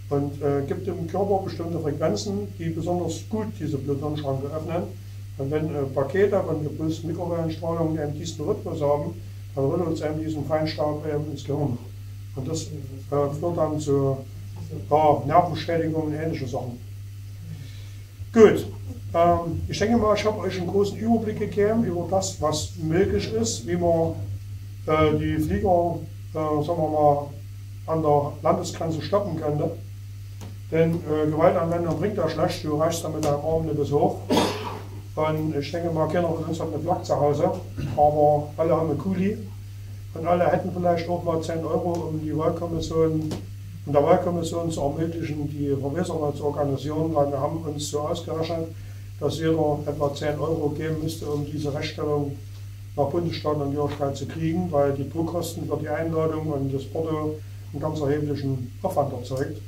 Und gibt im Körper bestimmte Frequenzen, die besonders gut diese Blut-Hirn-Schranke öffnen. Und wenn Pakete von gepulsten Mikrowellenstrahlungen eben diesen Rhythmus haben, dann rüttelt es eben diesen Feinstaub eben ins Gehirn. Und das führt dann zu Nervenschädigungen und ähnliche Sachen. Gut, ich denke mal, ich habe euch einen großen Überblick gegeben über das, was möglich ist, wie man die Flieger, sagen wir mal, an der Landesgrenze stoppen könnte. Denn Gewaltanwendung bringt ja schlecht, du reichst damit deinen Arm nicht bis hoch. Und ich denke mal, keiner von uns hat eine Flak zu Hause, aber alle haben eine Kuli. Und alle hätten vielleicht auch mal 10 Euro, um die Wahlkommission und der Wahlkommission zu ermöglichen, die Verweserwahl zu organisieren, weil wir haben uns so ausgerechnet, dass jeder etwa 10 Euro geben müsste, um diese Rechtsstellung nach Bundesstaat und Jörgigkeit zu kriegen, weil die Druckkosten für die Einladung und das Porto einen ganz erheblichen Aufwand erzeugt.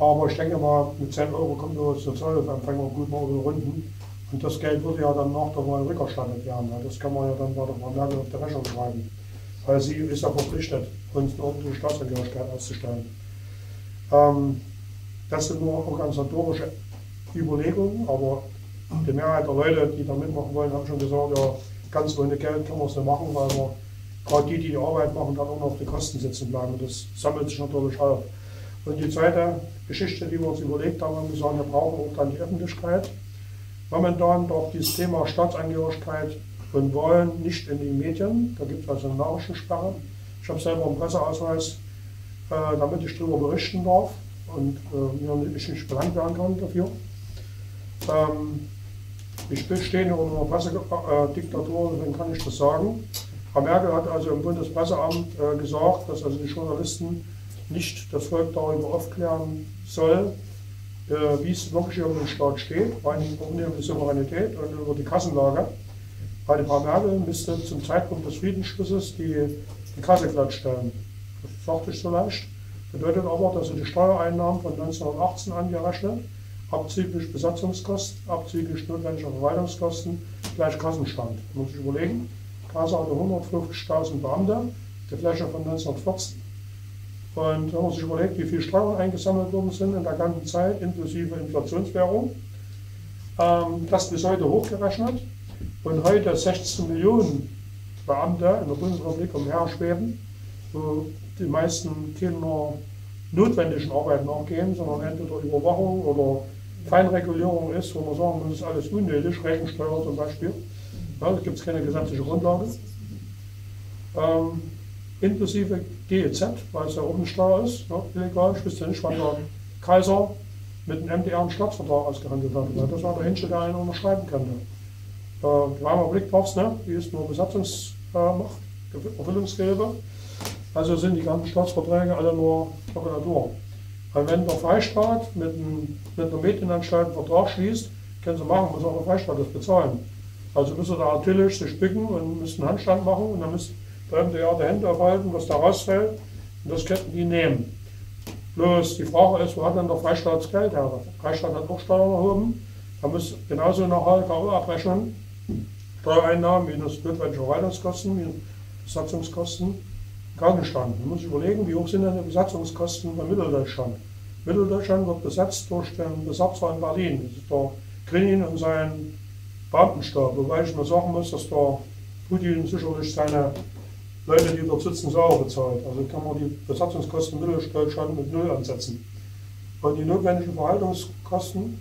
Aber ich denke mal, mit 10 Euro kommt der Sozialhilfeempfänger gut mal über die Runden. Und das Geld würde ja dann nach der Wahl rückerstattet werden. Das kann man ja dann bei der Vermerkung auf der Rechnung schreiben. Weil sie ist ja verpflichtet, uns eine ordentliche Staatsangehörigkeit auszustellen. Das sind nur organisatorische Überlegungen, aber die Mehrheit der Leute, die da mitmachen wollen, haben schon gesagt, ja, ganz ohne Geld kann man es nicht machen, weil wir gerade die Arbeit machen, dann auch noch auf den Kosten sitzen bleiben. Und das sammelt sich natürlich auf. Und die zweite Geschichte, die wir uns überlegt haben, wir sagen, wir brauchen auch dann die Öffentlichkeit. Momentan darf dieses Thema Staatsangehörigkeit und Wahlen nicht in die Medien. Da gibt es also eine Nachrichtensperre. Ich habe selber einen Presseausweis, damit ich darüber berichten darf und ich nicht belangt werden kann dafür. Ich stehe in einer Pressediktatur, deswegen kann ich das sagen. Herr Merkel hat also im Bundespresseamt gesagt, dass also die Journalisten nicht das Volk darüber aufklären soll, wie es wirklich um den Staat steht, um die Souveränität und über die Kassenlage. Bei der Frau Merkel müsste zum Zeitpunkt des Friedensschlusses die Kasse glattstellen. Das sagte ich so leicht. Bedeutet aber, dass sie die Steuereinnahmen von 1918 angerechnet, abzüglich Besatzungskosten, abzüglich notwendiger Verwaltungskosten, gleich Kassenstand. Da muss ich überlegen, Kasse hatte 150.000 Beamte, die Fläche von 1914. Und wenn man sich überlegt, wie viel Steuern eingesammelt worden sind in der ganzen Zeit, inklusive Inflationswährung, das bis heute hochgerechnet und heute 16 Millionen Beamte in der Bundesrepublik umherschweben, wo die meisten keiner notwendigen Arbeit nachgehen, sondern entweder Überwachung oder Feinregulierung ist, wo man sagen muss, das ist alles unnötig, Rechensteuer zum Beispiel, ja, da gibt es keine gesetzliche Grundlage. Inklusive GEZ, weil es ja auch eine Steuer ist, ne, illegal. Ich wüsste nicht, wann der Kaiser mit dem MDR einen Staatsvertrag ausgehandelt hat. Weil das war der Hinschel, der einen unterschreiben könnte. Weimarer Republik braucht es, ne? Die ist nur Besatzungsmacht, Erfüllungsgehilfe. Also sind die ganzen Staatsverträge alle nur Prokuratur. Weil wenn der Freistaat mit einer Medienanstalt einen Vertrag schließt, können sie machen, muss auch der Freistaat das bezahlen. Also müssen sie da natürlich sich bücken und müssen einen Handstand machen und dann müssen da haben die ja die Hände aufhalten, was da rausfällt, und das könnten die nehmen. Bloß die Frage ist, wo hat denn der Freistaat das Geld her? Der Freistaat hat auch Steuern erhoben, da muss genauso nach HLKO abrechnen, Steuereinnahmen minus notwendige Verwaltungskosten, minus Besatzungskosten, Krankenstand. Man muss überlegen, wie hoch sind denn die Besatzungskosten bei Mitteldeutschland? Mitteldeutschland wird besetzt durch den Besatzer in Berlin, das ist der Krinin und sein Beamtenstab, wobei ich mal sagen muss, dass der Putin sicherlich seine Leute, die dort sitzen, sauer bezahlt. Also kann man die Besatzungskosten Mitteldeutschland mit 0 ansetzen. Und die notwendigen Verwaltungskosten,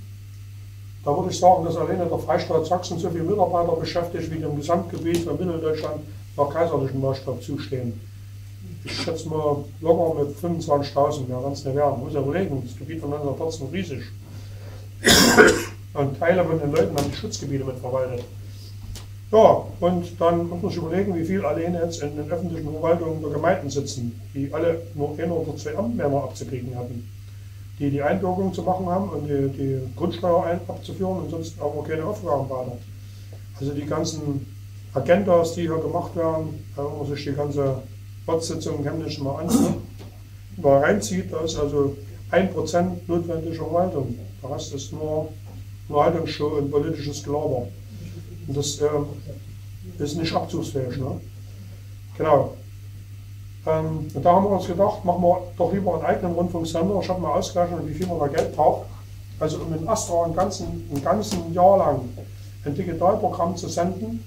da würde ich sagen, dass alleine der Freistaat Sachsen so viele Mitarbeiter beschäftigt, wie dem Gesamtgebiet von Mitteldeutschland nach kaiserlichem Maßstab zustehen. Ich schätze mal locker mit 25.000, ja, ganz nicht werden. Man muss ja überlegen, das Gebiet von 1914 ist riesig. Und Teile von den Leuten haben die Schutzgebiete mitverwaltet. Ja, und dann muss man sich überlegen, wie viel alleine jetzt in den öffentlichen Verwaltungen der Gemeinden sitzen, die alle nur 1 oder 2 Amtmänner abzukriegen hatten, die die Einbürgerung zu machen haben und die Grundsteuer abzuführen und sonst aber keine Aufgaben weiter. Also die ganzen Agendas, die hier gemacht werden, wenn man sich die ganze Ortssitzung in Chemnitz mal ansieht, mal reinzieht, da ist also 1% notwendige Verwaltung. Der Rest ist nur Haltungsshow und politisches Gelaber. Und das ist nicht abzugsfähig. Ne? Genau. Und da haben wir uns gedacht, machen wir doch lieber einen eigenen Rundfunksender. Ich habe mal ausgerechnet, wie viel man da Geld braucht. Also um in Astra ein ganzen Jahr lang ein Digitalprogramm zu senden,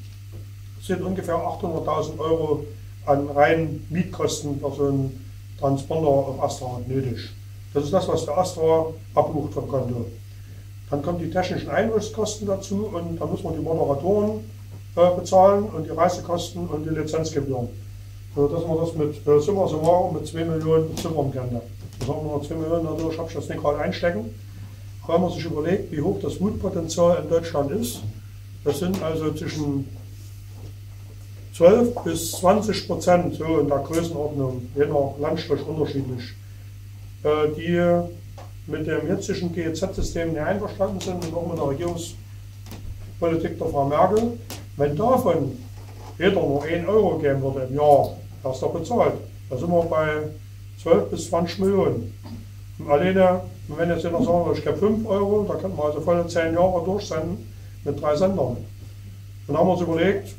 sind ungefähr 800.000 Euro an reinen Mietkosten für so einen Transponder auf Astra nötig. Das ist das, was der Astra abbucht vom Konto. Dann kommen die technischen Einrüstkosten dazu und dann muss man die Moderatoren bezahlen und die Reisekosten und die Lizenzgebühren. Also dass man das mit summa summarum mit 2 Millionen beziffern kann. Da sagen wir 2 Millionen, dadurch habe ich das nicht gerade einstecken. Aber wenn man sich überlegt, wie hoch das Wutpotenzial in Deutschland ist, das sind also zwischen 12 bis 20%, so in der Größenordnung, je nach Landstrich unterschiedlich, die mit dem jetzigen GEZ-System nicht einverstanden sind und auch mit der Regierungspolitik der Frau Merkel. Wenn davon jeder nur 1 Euro geben würde im Jahr, das ist doch bezahlt. Da sind wir bei 12 bis 20 Millionen. Weil wenn jetzt jeder sagt, ich gebe 5 Euro, da könnten wir also volle 10 Jahre durchsenden mit 3 Sendern. Und dann haben wir uns überlegt,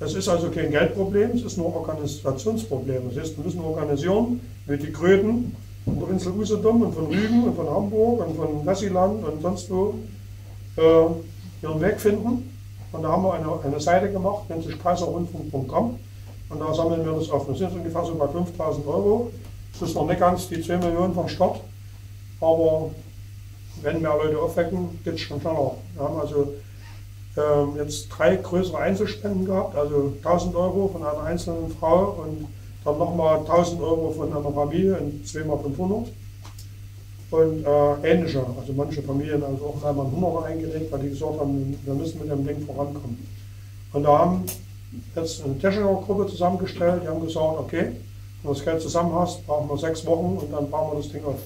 es ist also kein Geldproblem, es ist nur Organisationsproblem. Das heißt, wir müssen organisieren, mit die Kröten von der Insel Usedom und von Rügen und von Hamburg und von Wessiland und sonst wo ihren Weg finden. Und da haben wir eine Seite gemacht, nennt sich Kaiserrundfunk.com, und da sammeln wir das auf. Das sind ungefähr so bei 5.000 Euro. Das ist noch nicht ganz die 2 Millionen vom Start, aber wenn mehr Leute aufwecken, geht es schon schneller. Wir haben also jetzt 3 größere Einzelspenden gehabt, also 1.000 Euro von einer einzelnen Frau und dann nochmal 1.000 Euro von einer Familie und 2 mal 500 und ähnliche. Also manche Familien haben also auch 3 mal 100 eingelegt, weil die gesagt haben, wir müssen mit dem Ding vorankommen. Und da haben jetzt eine Technikergruppe zusammengestellt, die haben gesagt, okay, wenn du das Geld zusammen hast, brauchen wir 6 Wochen und dann bauen wir das Ding auf.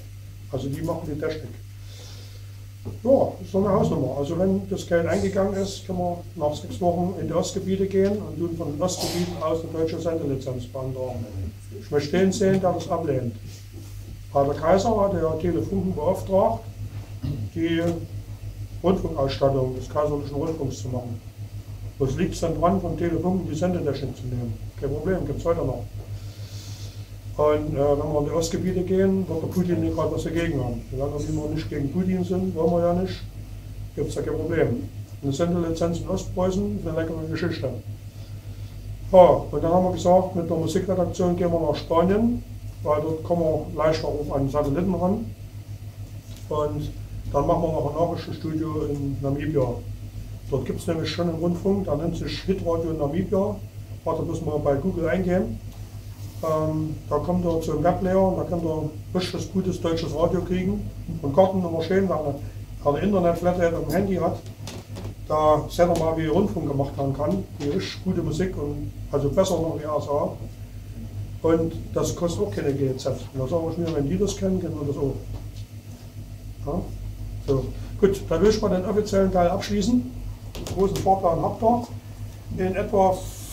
Also die machen die Technik. Ja, das ist so eine Hausnummer. Also wenn das Geld eingegangen ist, können wir nach 6 Wochen in die Ostgebiete gehen und tun von den Ostgebieten aus eine deutsche Sendelizenz beantragen. Ich möchte den sehen, der das ablehnt. Der Kaiser hat ja Telefunken beauftragt, die Rundfunkausstattung des kaiserlichen Rundfunks zu machen. Was liegt es denn dran, von Telefunken die Sendetechnik zu nehmen? Kein Problem, gibt es heute noch. Und wenn wir in die Ostgebiete gehen, wird der Putin nicht gerade was dagegen haben. Solange wir nicht gegen Putin sind, wollen wir ja nicht, gibt es ja kein Problem. Eine Sendelizenz in Ostpreußen ist eine leckere Geschichte. Ja, und dann haben wir gesagt, mit der Musikredaktion gehen wir nach Spanien, weil dort kommen wir leichter auf einen Satelliten ran. Und dann machen wir noch ein Nachrichtenstudio in Namibia. Dort gibt es nämlich schon einen Rundfunk, der nennt sich Hit Radio Namibia. Warte, müssen wir bei Google eingeben. Da kommt er zum Webplayer und da könnt ihr ein richtiges, gutes deutsches Radio kriegen. Und Karten immer schön, wer eine Internetflatrate am Handy hat, da seht ihr mal, wie Rundfunk gemacht werden kann. Die richtig gute Musik, und also besser noch die ASA. Und das kostet auch keine GEZ. Und da sage ich mir, wenn die das kennen wir das auch. Ja? So. Gut, dann will ich mal den offiziellen Teil abschließen. Den großen Fahrplan habt ihr. In etwa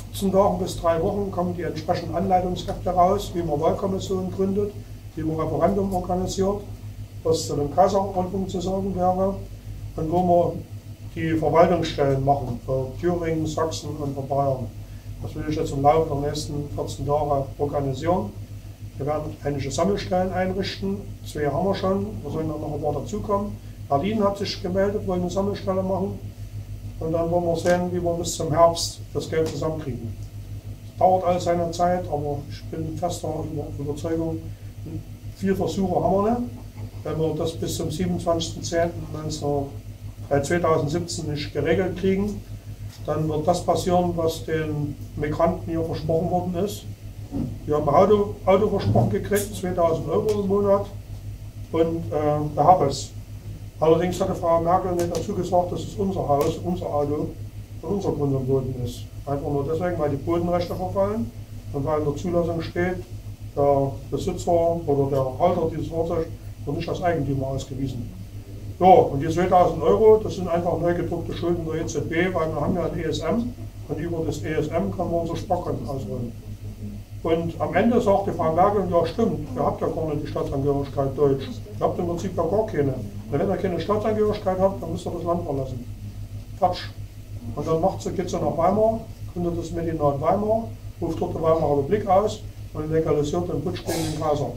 15 Tagen bis 3 Wochen kommen die entsprechenden Anleitungskräfte raus, wie man Wahlkommissionen gründet, wie man Referendum organisiert, was zu dem Kaiserrundfunk zu sagen wäre und wo wir die Verwaltungsstellen machen für Thüringen, Sachsen und für Bayern. Das will ich jetzt im Laufe der nächsten 14 Tage organisieren. Wir werden einige Sammelstellen einrichten, 2 haben wir schon, da sollen dann noch ein paar dazukommen. Berlin hat sich gemeldet, wollen eine Sammelstelle machen. Und dann wollen wir sehen, wie wir bis zum Herbst das Geld zusammenkriegen. Es dauert all seine Zeit, aber ich bin fester Überzeugung, viele Versuche haben wir nicht. Wenn wir das bis zum 27.10.2017 nicht geregelt kriegen, dann wird das passieren, was den Migranten hier versprochen worden ist. Wir haben ein Auto versprochen gekriegt, 2.000 Euro im Monat und da habe ich es. Allerdings hatte Frau Merkel nicht dazu gesagt, dass es unser Haus, unser Auto und unser Grund am Boden ist. Einfach nur deswegen, weil die Bodenrechte verfallen und weil in der Zulassung steht, der Besitzer oder der Halter dieses Fahrzeugs wird nicht als Eigentümer ausgewiesen. Ja, und die 2.000 Euro, das sind einfach neu gedruckte Schulden der EZB, weil wir haben ja ein ESM und über das ESM können wir unser Sparkonten ausrollen. Und am Ende sagte Frau Merkel, ja stimmt, ihr habt ja gar nicht die Staatsangehörigkeit Deutsch. Ihr habt im Prinzip ja gar keine. Und wenn ihr keine Staatsangehörigkeit habt, dann müsst ihr das Land verlassen. Quatsch. Und dann geht sie nach Weimar, gründet das Medinat Weimar, ruft dort die Weimarer Republik aus und legalisiert den Putsch gegen den Kaiser.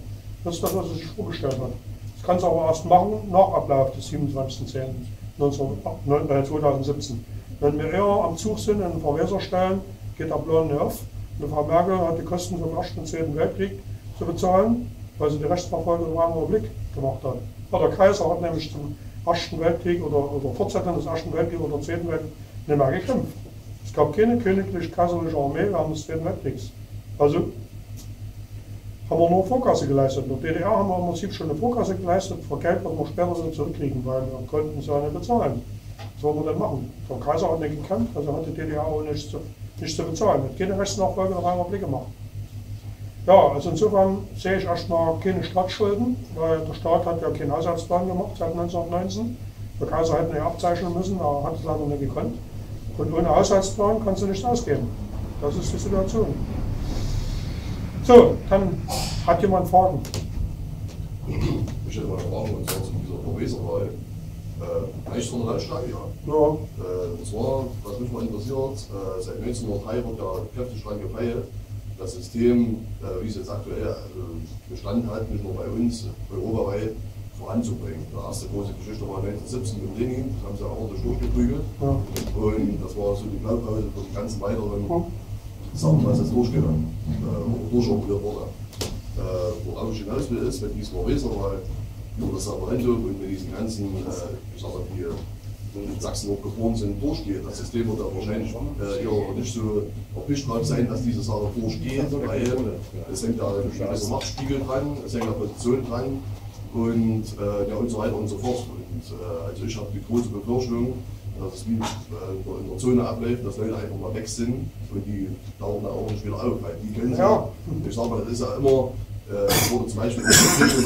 Das ist das, was sie sich vorgestellt hat. Das kann sie aber erst machen, nach Ablauf des 27.10.2017. Wenn wir eher am Zug sind, in den Verweser stellen, geht der Plan nicht auf. Und Frau Merkel hat die Kosten vom 1. und 2. Weltkrieg zu bezahlen, weil sie die Rechtsverfolgung der Weimarer Republik gemacht hat. Ja, der Kaiser hat nämlich zum 1. Weltkrieg oder Fortsetzung des 1. Weltkriegs oder 2. Weltkriegs nicht mehr gekämpft. Es gab keine königlich-kaiserliche Armee während des 2. Weltkriegs. Also haben wir nur Vorkasse geleistet. In der DDR haben wir im Prinzip schon eine Vorkasse geleistet, für Geld, was wir später so zurückkriegen, weil wir konnten es ja nicht bezahlen. Was wollen wir denn machen? Der Kaiser hat nicht gekämpft, also hat die DDR auch nichts zu bezahlen. Hat keine Rechtsnachfolge der Weimarer Republik gemacht. Ja, also insofern sehe ich erstmal keine Staatsschulden, weil der Staat hat ja keinen Haushaltsplan gemacht seit 1919. Der Kaiser hätte ihn abzeichnen müssen, aber hat es leider nicht gekonnt. Und ohne Haushaltsplan kannst du nicht ausgeben. Das ist die Situation. So, dann hat jemand Fragen. Michael mal Sprache und sonst in dieser Vorleserei. Eigentlich so eine Landstreiche, ja. Ja. Und zwar, was mich mal interessiert, seit 1903 wird ja kräftig dran gefeilt. Das System, wie es jetzt aktuell bestanden hat, nicht nur bei uns, europaweit voranzubringen. Die erste große Geschichte war 1917 mit Lenin, das haben sie auch ordentlich durchgeprügelt. Ja. Und das war so die Blaupause für die ganzen weiteren Sachen, was jetzt durchgegangen durchoperiert wurde. Worauf ich hinaus will, ist, wenn diesmal Weserwahl über das Referendum und mit diesen ganzen, ich sag mal, die in Sachsen hochgefroren sind, durchgeht. Das System wird ja wahrscheinlich eher nicht so erpicht drauf sein, dass diese Sache durchgeht, weil es hängt da ein gewisser Machtspiegel dran, es hängt da Position dran und, ja, und so weiter und so fort. Und, also ich habe die große Befürchtung, dass es wie in der Zone abläuft, dass Leute einfach mal weg sind und die dauern da auch nicht wieder auf, weil die kennen sie ja. Ich sage mal, das ist ja immer, es wurde zum Beispiel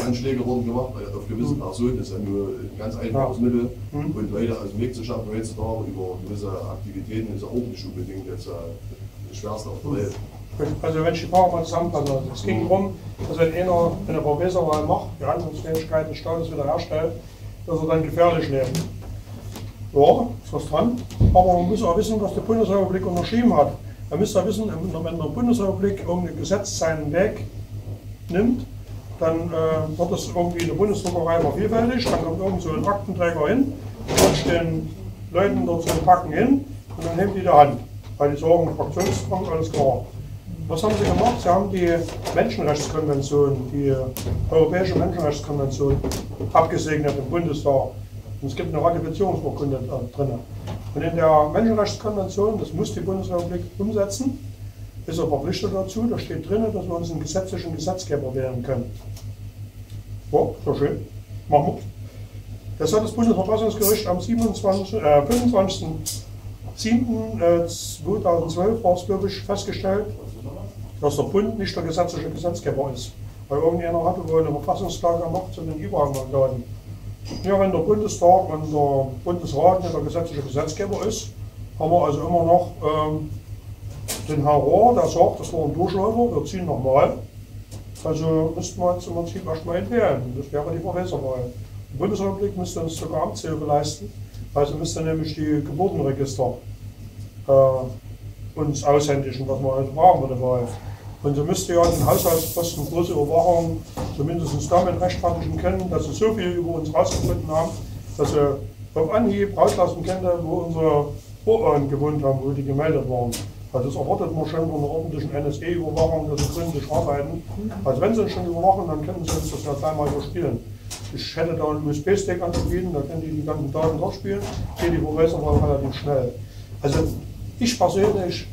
Anschläge gemacht auf gewisse Personen, das ist ja nur ein ganz einfaches Mittel. Und Leute aus dem Weg zu schaffen heutzutage über gewisse Aktivitäten ist ja auch nicht unbedingt jetzt das Schwerste auf der Welt. Also wenn ich die Frage mal zusammenfasse, also es ging darum, dass wenn einer eine Verweserwahl macht, die Handlungsfähigkeit des Staates wiederherstellt, dass er dann gefährlich lebt. Ja, ist was dran, aber man muss auch wissen, was die Bundesrepublik unterschrieben hat. Man muss ja wissen, wenn in der Bundesrepublik irgendein Gesetz seinen Weg nimmt, dann wird es irgendwie in der Bundesdruckerei vervielfältigt, dann kommt irgend so ein Aktenträger hin, rutscht den Leuten dort zum Packen hin und dann nehmen die die Hand, weil die sagen, Fraktionszwang, alles klar. Was haben sie gemacht? Sie haben die Menschenrechtskonvention, die Europäische Menschenrechtskonvention abgesegnet im Bundestag. Und es gibt eine Ratifizierungsurkunde drin. Und in der Menschenrechtskonvention, das muss die Bundesrepublik umsetzen, ist er verpflichtet dazu, da steht drin, dass wir uns einen gesetzlichen Gesetzgeber wählen können. Ja, so schön. Machen wir. Das hat das Bundesverfassungsgericht am 25.07.2012 war es, glaube ich, festgestellt, dass der Bund nicht der gesetzliche Gesetzgeber ist. Weil irgendjemand hatte wohl eine Verfassungsklage gemacht zu den Überhangmandaten. Ja, wenn der Bundestag und der Bundesrat nicht der gesetzliche Gesetzgeber ist, haben wir also immer noch den Herr Rohr, der sagt, das war ein Durchläufer, wir ziehen nochmal. Also müssten wir jetzt im Prinzip erstmal entwählen. Das wäre die Verweserwahl. Die Bundesrepublik müsste uns sogar Amtshilfe leisten, weil sie müsste nämlich die Geburtenregister uns aushändigen, was wir heute brauchen für eine Wahl. Und sie müsste ja den Haushaltsposten große Überwachung zumindest damit rechtfertigen können, dass sie so viel über uns rausgefunden haben, dass sie auf Anhieb rauslassen können, wo unsere Vorfahren gewohnt haben, wo die gemeldet waren. Also das erwartet man schon von einer ordentlichen NSA-Überwachung, dass sie gründlich arbeiten. Also wenn sie uns schon überwachen, dann können sie uns das ja dreimal überspielen. Ich hätte da einen USB-Stick anzubieten, da können die ganzen Daten durchspielen, geht die Verweserwahl relativ schnell. Also ich persönlich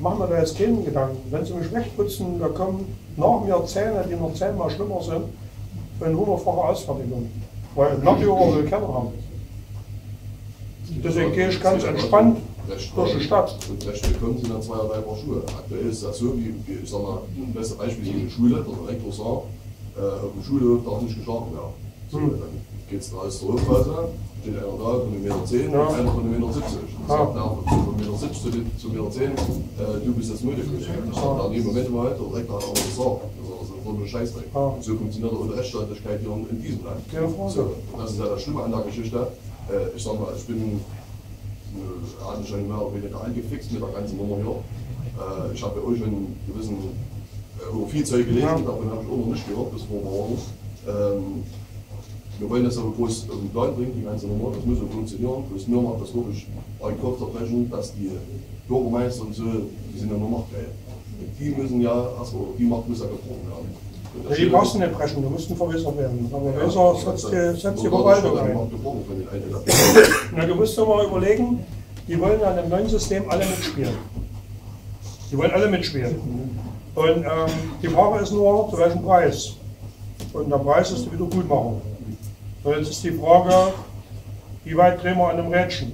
machen wir da jetzt keinen Gedanken. Wenn sie mich wegputzen, da kommen nach mir Zähne, die noch 10-mal schlimmer sind, in 100-facher Ausfertigung. Weil nach die Ohren will keiner haben. Deswegen gehe ich ganz entspannt durch die Stadt. Und recht willkommen sind dann zweierlei Paar Schuhe. Aktuell ist das so, wie ich sag mal, das beste Beispiel in der Schule, dass der Rektor sagt, auf der Schule darf nicht geschlagen werden. So, dann geht es da aus der Rückphase, steht einer da, von 1,10 m und einer von 1,70 m. Das sagt der von 1,70 m zu 1,10 m, du bist das Müde. Das sagt er in dem Moment mal, der Rektor hat auch was gesagt. Das ist so ein Scheißdreck. So funktioniert unsere Rechtsstaatlichkeit hier in diesem Land. So, das ist ja das Schlimme an der Geschichte. Ich sag mal, ich bin schon mehr oder weniger angefixt mit der ganzen Nummer hier. Ich habe bei euch einen gewissen viel Zeug gelesen, davon habe ich auch noch nicht gehört bis vor morgen. Wir wollen das aber groß auf den Plan bringen, die ganze Nummer, das muss so funktionieren. Bloß mir macht das wirklich einen Kopf zerbrechen, dass die Bürgermeister und so, die sind ja nur machtgeil. Die müssen ja, also die Macht muss ja gebrochen werden. Ja, die mussten nicht brechen, die mussten verwässert werden. Aber Verwässer setzt die Verwaltung ein. Na, du musst doch mal überlegen, die wollen an dem neuen System alle mitspielen. Die wollen alle mitspielen. Und die Frage ist nur, zu welchem Preis? Und der Preis ist die Wiedergutmachung. Und jetzt ist die Frage, wie weit drehen wir an dem Rädchen?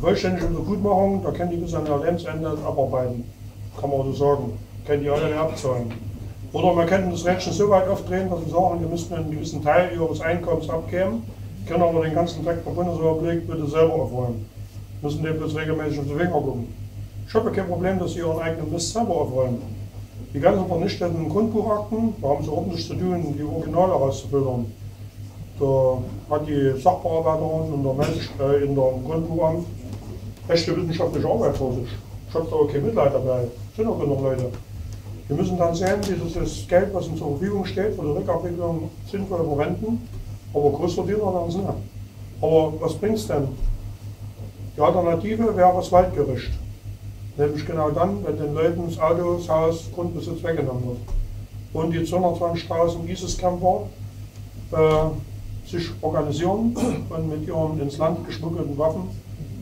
Vollständige Wiedergutmachung, da können die bis an ihr Lebensende abarbeiten. Kann man so sagen. Können die alle mehr abzahlen. Oder wir könnten das Rädchen so weit aufdrehen, dass wir sagen, wir müssten einen gewissen Teil ihres Einkommens abgeben, können aber den ganzen Dreck der Bundesrepublik bitte selber aufräumen. Müssen den bloß regelmäßig auf die Finger gucken. Ich habe kein Problem, dass sie ihren eigenen Mist selber aufräumen. Die ganzen vernichteten Grundbuchakten, da haben sie ordentlich zu tun, die Originale rauszufiltern. Da hat die Sachbearbeiterin in der Grundbuchamt echte wissenschaftliche Arbeit vor sich. Ich habe da auch kein Mitleid dabei, das sind auch genug Leute. Wir müssen dann sehen, wie das Geld, was uns zur Verfügung steht, für die Rückabwicklung sinnvoll verwenden, aber Großverdiener werden es nicht. Aber was bringt es denn? Die Alternative wäre das Waldgericht. Nämlich genau dann, wenn den Leuten das Auto, das Haus, Grundbesitz weggenommen wird. Und die 220.000 ISIS-Kämpfer sich organisieren und mit ihren ins Land geschmuggelten Waffen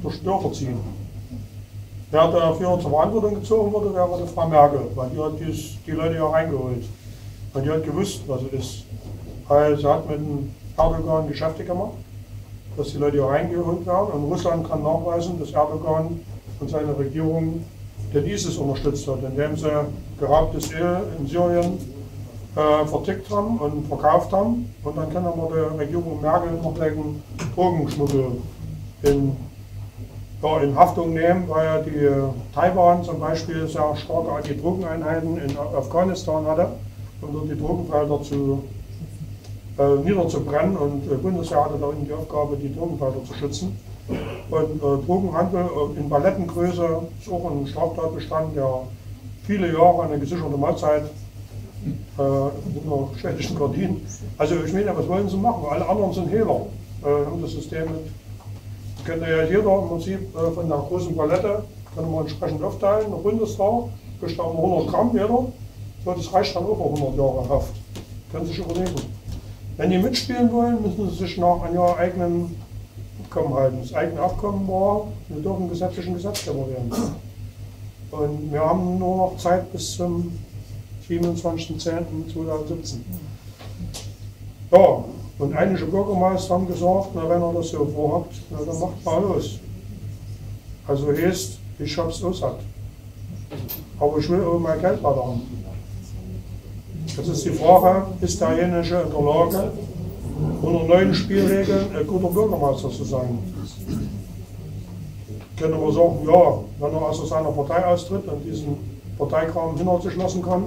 durch Dörfer ziehen. Wer dafür zur Verantwortung gezogen wurde, wäre Frau Merkel, weil die hat die Leute ja reingeholt. Und die hat gewusst, was es ist. Weil sie hat mit dem Erdogan Geschäfte gemacht, dass die Leute ja reingeholt werden. Und Russland kann nachweisen, dass Erdogan und seine Regierung den ISIS unterstützt hat, indem sie geraubtes Öl in Syrien vertickt haben und verkauft haben. Und dann kann aber der Regierung Merkel noch wegen Drogenschmuggel in Haftung nehmen, weil ja die Taiwan zum Beispiel sehr starke Anti-Drogeneinheiten in Afghanistan hatte, um dort die Drogenfelder niederzubrennen. Und die Bundeswehr hatte da unten die Aufgabe, die Drogenfelder zu schützen. Und Drogenhandel in Palettengröße ist auch ein Straftatbestand, der viele Jahre eine gesicherte Mahlzeit mit einer schwedischen Gardine. Also ich meine, was wollen sie machen? Alle anderen sind Hehler. Haben das System mit, könnte ja jeder im Prinzip von der großen Palette, können wir entsprechend aufteilen, der Bundestag besteht 100 Gramm jeder, so, das reicht dann auch für 100 Jahre Haft. Können Sie sich überlegen. Wenn die mitspielen wollen, müssen sie sich nach an ihrer eigenen Abkommen halten. Das eigene Abkommen war, wir dürfen gesetzlichen Gesetzgeber werden. Und wir haben nur noch Zeit bis zum 27.10.2017. Ja, und einige Bürgermeister haben gesagt, na, wenn ihr das so vorhabt, na, dann macht mal los. Also heißt, ich hab's los hat. Aber ich will auch mein Geld weiter haben. Das ist die Frage, ist derjenige in der Lage, unter neuen Spielregeln ein guter Bürgermeister zu sein. Können wir sagen, ja, wenn er also seiner Partei austritt und diesen Parteikram hinter sich lassen kann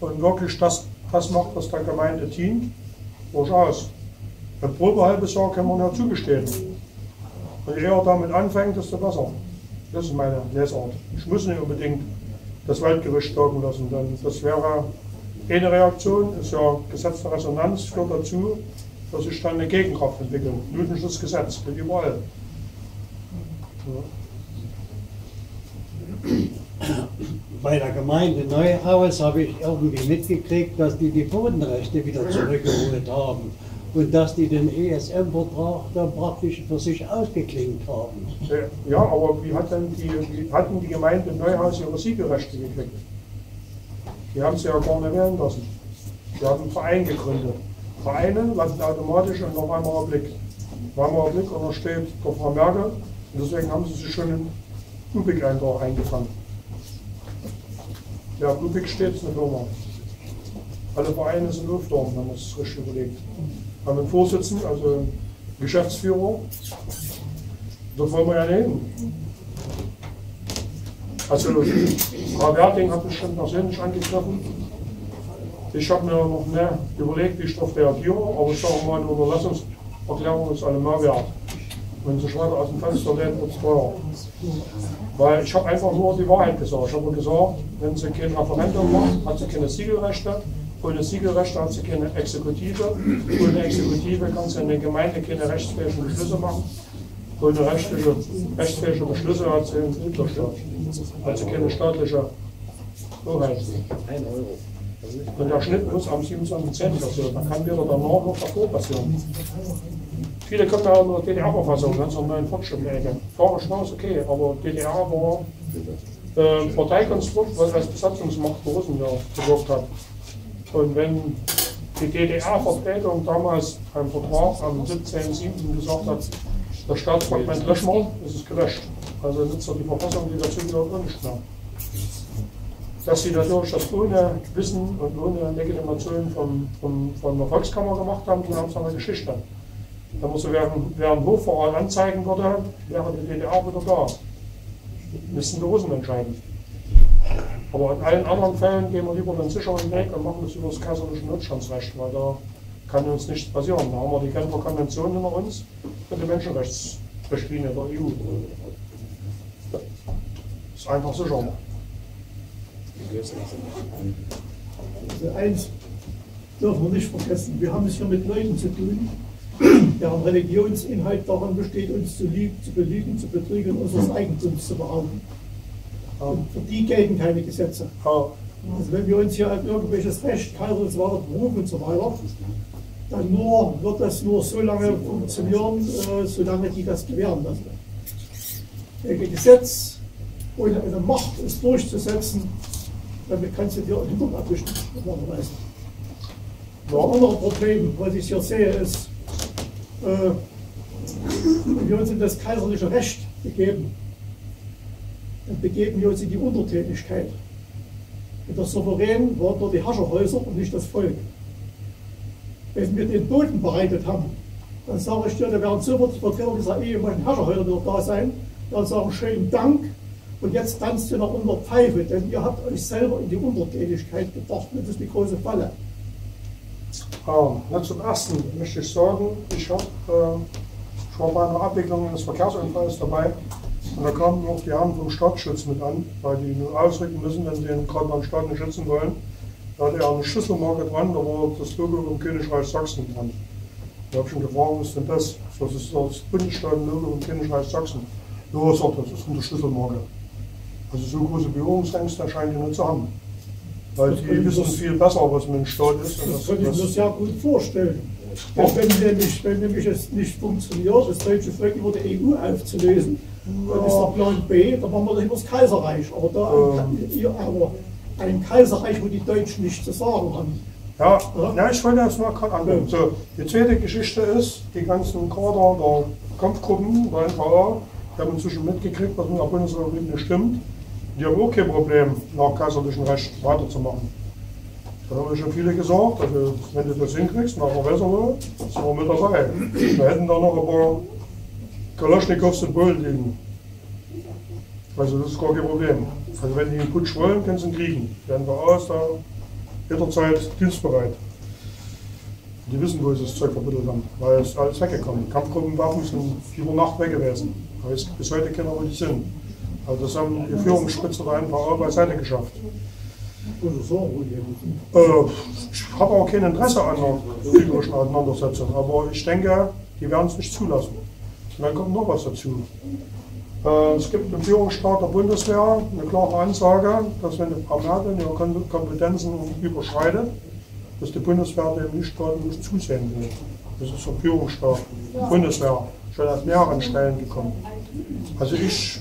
und wirklich das macht, was der Gemeinde dient, durchaus. Ein Probehalbes Jahr können wir ja zugestehen. Und je eher damit anfängt, desto besser. Das ist meine Lesart. Ich muss nicht unbedingt das Waldgericht wirken lassen, denn das wäre eine Reaktion, ist ja Gesetz der Resonanz, führt dazu, dass sich dann eine Gegenkraft entwickelt. Newtonsches Gesetz, mit überall. Ja. Bei der Gemeinde Neuhaus habe ich irgendwie mitgekriegt, dass die Bodenrechte wieder zurückgeholt haben und dass die den ESM-Vertrag dann praktisch für sich ausgeklinkt haben. Ja, aber wie hatten die Gemeinde Neuhaus ihre Siegerechte gekriegt? Die haben sie ja gar nicht wählen lassen. Die haben einen Verein gegründet. Vereine landen automatisch in der Weimarer Republik. Weimarer Republik untersteht der Frau Merkel und deswegen haben sie sich schon in Lübeck-Eintrag eingefangen. Ja, Lübeck steht eine Firma. Alle Vereine sind Lüfter, wenn man es richtig überlegt. Wir haben einen Vorsitzenden, also einen Geschäftsführer. Da wollen wir ja nehmen. Also, Frau Werting hat mich schon persönlich angegriffen. Ich habe mir noch mehr überlegt, wie ich darauf reagiere, aber ich sage mal, eine Unterlassungserklärung ist allemal wert. Wenn sie weiter aus dem Fenster lehnt, wird es teuer. Weil ich habe einfach nur die Wahrheit gesagt. Ich habe gesagt, wenn sie kein Referendum macht, hat sie keine Siegelrechte. Ohne Siegelrechte hat sie keine Exekutive. Ohne Exekutive kann sie in der Gemeinde keine rechtsfähigen Beschlüsse machen. Ohne rechtsfähige Beschlüsse hat sie einen Hinterstand. Also keine staatliche Hoheit. Und der Schnitt muss am 27.10. passieren. Dann kann weder danach noch davor passieren. Viele kommen ja in der DDR-Verfassung, ganz am neuen Fortschritt-Ecke. Fahrerschnau ist okay, aber DDR war Parteikonstrukt, was als Besatzungsmacht Russen ja gewirkt hat. Und wenn die DDR-Vertretung damals beim Vertrag am 17.07. gesagt hat, das Staatsfragment löschen wir, ist es gelöscht. Also nützt ja die Verfassung, die dazu gehört, nicht mehr. Dass sie natürlich das ohne Wissen und ohne Legitimation von der Volkskammer gemacht haben, die haben es an der Geschichte. Wenn man so während Hochverrat anzeigen würde, wäre die DDR wieder da. Müssen die Russen entscheiden. Aber in allen anderen Fällen gehen wir lieber den sicheren Weg und machen das über das kaiserliche Notstandsrecht, weil da kann uns nichts passieren. Da haben wir die Genfer Konvention hinter uns und die Menschenrechtsrichtlinie der EU. Das ist einfach sicherer. Also eins dürfen wir nicht vergessen, wir haben es hier mit Leuten zu tun, deren Religionsinhalt daran besteht, uns zu lieben, zu belügen, zu betrügen, unseres Eigentums zu berauben. Und für die gelten keine Gesetze. Also wenn wir uns hier an irgendwelches Recht, Kaiserungswahrer berufen und so weiter, dann wird das nur so lange funktionieren, solange die das gewähren lassen. Welches Gesetz ohne eine Macht ist durchzusetzen, damit kannst du dir einen Hintern abwischen. Das andere Problem, was ich hier sehe, ist, wenn wir uns in das kaiserliche Recht begeben, dann begeben wir uns in die Untertänigkeit. Und der Souverän waren nur die Herrscherhäuser und nicht das Volk. Wenn wir den Boden bereitet haben, dann sage ich dir, da werden so die Vertreter dieser ehemaligen Herrscherhäuser wieder da sein, dann sagen schönen Dank, und jetzt tanzt ihr noch unter Pfeife, denn ihr habt euch selber in die Untertänigkeit gebracht, das ist die große Falle. Na, zum Ersten möchte ich sagen, ich habe schon bei einer Abwicklung eines Verkehrsunfalls dabei, und da kamen auch die Herren vom Staatsschutz mit an, weil die nur ausrücken müssen, wenn sie den Staaten nicht schützen wollen. Da hatte er eine Schlüsselmarke dran, da war das Logo vom Königreich Sachsen dran. Da habe ich ihn gefragt, was ist denn das? Das ist das Bundesstaaten-Logo vom Königreich Sachsen. Ja, sagt er, das ist eine Schlüsselmarke. Also so große Berührungsängste scheinen die nicht zu haben. Weil die wissen viel besser, was mit dem Staat ist. Das kann ich mir sehr gut vorstellen. Wenn nämlich es nicht funktioniert, das deutsche Volk über die EU aufzulösen, dann ist der Plan B, dann machen wir das über das Kaiserreich. Aber ein Kaiserreich, wo die Deutschen nichts zu sagen haben. Ja, ich wollte das mal gerade annehmen. So, die zweite Geschichte ist, die ganzen Kader der Kampfgruppen, der NVA, die haben inzwischen mitgekriegt, was mit der Bundesrepublik nicht stimmt. Die haben auch kein Problem, nach kaiserlichem Recht weiterzumachen. Da habe ich schon viele gesagt, also wenn du das hinkriegst, nach Versailler, sind wir mit dabei. Wir hätten da noch ein paar Kalaschnikows im Boden liegen. Also das ist gar kein Problem. Also wenn die einen Putsch wollen, können sie ihn kriegen. Die werden da aus, da jederzeit dienstbereit. Die wissen, wo sie das Zeug verbuddelt haben, weil es alles weggekommen ist. Kampfgruppenwaffen sind über Nacht weg gewesen. Da weiß bis heute keiner, wo die sind. Also das haben die Führungsspitze da einfach beiseite geschafft. Ich habe auch kein Interesse an einer kriegerischen Auseinandersetzung, aber ich denke, die werden es nicht zulassen. Und dann kommt noch was dazu. Es gibt im Führungsstaat der Bundeswehr eine klare Ansage, dass wenn die Parlamentin ihre Kompetenzen überschreitet, dass die Bundeswehr dem Nichtstaat nicht zusehen will. Das ist der Führungsstaat, die Bundeswehr, schon an mehreren Stellen gekommen. Also ich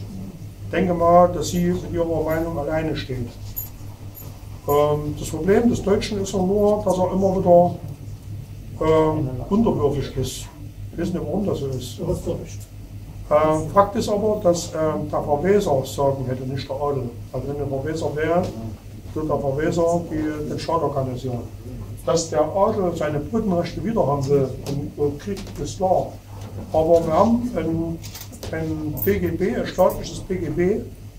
denke mal, dass sie mit ihrer Meinung alleine steht. Das Problem des Deutschen ist ja nur, dass er immer wieder unterwürfig ist. Ich weiß nicht, warum das so ist. Fakt ist aber, dass der Verweser sagen hätte, nicht der Adel. Also wenn der Verweser wäre, wird der Verweser den Staat organisieren. Dass der Adel seine Brückenrechte wieder haben will im Krieg, ist klar. Aber wir haben ein PGB, ein staatliches PGB,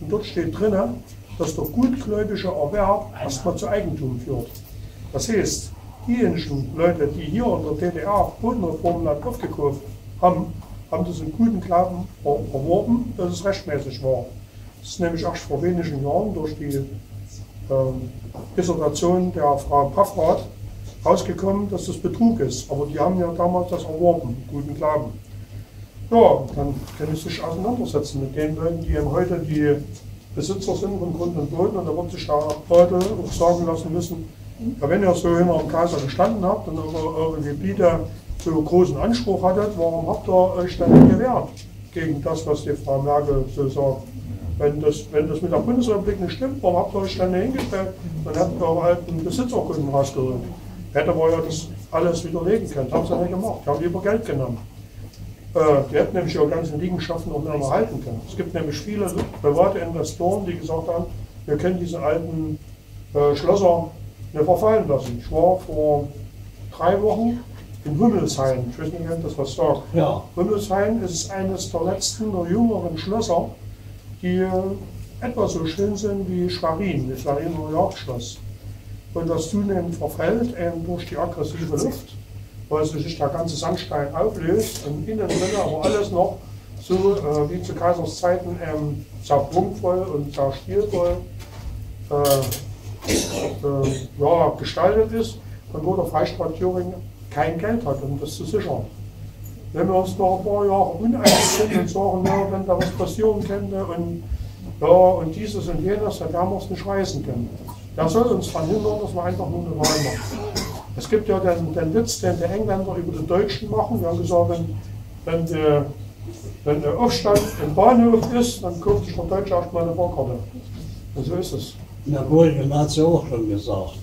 und dort steht drin, dass der gutgläubige Erwerb erstmal zu Eigentum führt. Das heißt, diejenigen Leute, die hier in der DDR Bodenreformland aufgekauft haben, haben das in guten Glauben erworben, dass es rechtmäßig war. Das ist nämlich erst vor wenigen Jahren durch die Dissertation der Frau Paffrath rausgekommen, dass das Betrug ist. Aber die haben ja damals das erworben, in guten Glauben. Ja, dann können Sie sich auseinandersetzen mit den Leuten, die eben heute die Besitzer sind von Grund und Boden, und da wird sich da Leute auch sagen lassen müssen, ja, wenn ihr so hinter dem Kaiser gestanden habt und eure Gebiete so großen Anspruch hattet, warum habt ihr euch dann nicht gewehrt gegen das, was die Frau Merkel so sagt? Wenn das mit der Bundesrepublik nicht stimmt, warum habt ihr euch dann nicht hingestellt? Dann habt ihr eure alten Besitzerkunden rausgerückt. Hätte man ja das alles widerlegen können, haben sie nicht gemacht, die haben lieber Geld genommen. Die hätten nämlich ihre ganzen Liegenschaften noch mehr erhalten können. Es gibt nämlich viele private Investoren, die gesagt haben, wir können diese alten Schlösser nicht verfallen lassen. Ich war vor 3 Wochen in Rübelshain. Ich weiß nicht, ob das was sagt. Ja. Rübelshain ist eines der letzten, der jüngeren Schlösser, die etwa so schön sind wie Schwerin, das Schweriner Jagdschloss. Und das zunehmend verfällt eben durch die aggressive Luft, weil sich der ganze Sandstein auflöst und innen drin aber alles noch so wie zu Kaisers Zeiten sehr prunkvoll und sehr stilvoll gestaltet ist und wo der Freistaat Thüringen kein Geld hat, um das zu sichern. Wenn wir uns noch ein paar Jahre uneinig sind und sagen, ja, wenn da was passieren könnte und, ja, und dieses und jenes, dann werden wir es nicht reißen können. Das soll uns daran hindern, dass wir einfach nur eine Wahl machen. Es gibt ja den Witz, den die Engländer über die Deutschen machen. Wir haben gesagt, wenn der Aufstand im Bahnhof ist, dann kauft sich der Deutsche erstmal eine Fahrkarte. Und so ist es. Napoleon hat es ja auch schon gesagt.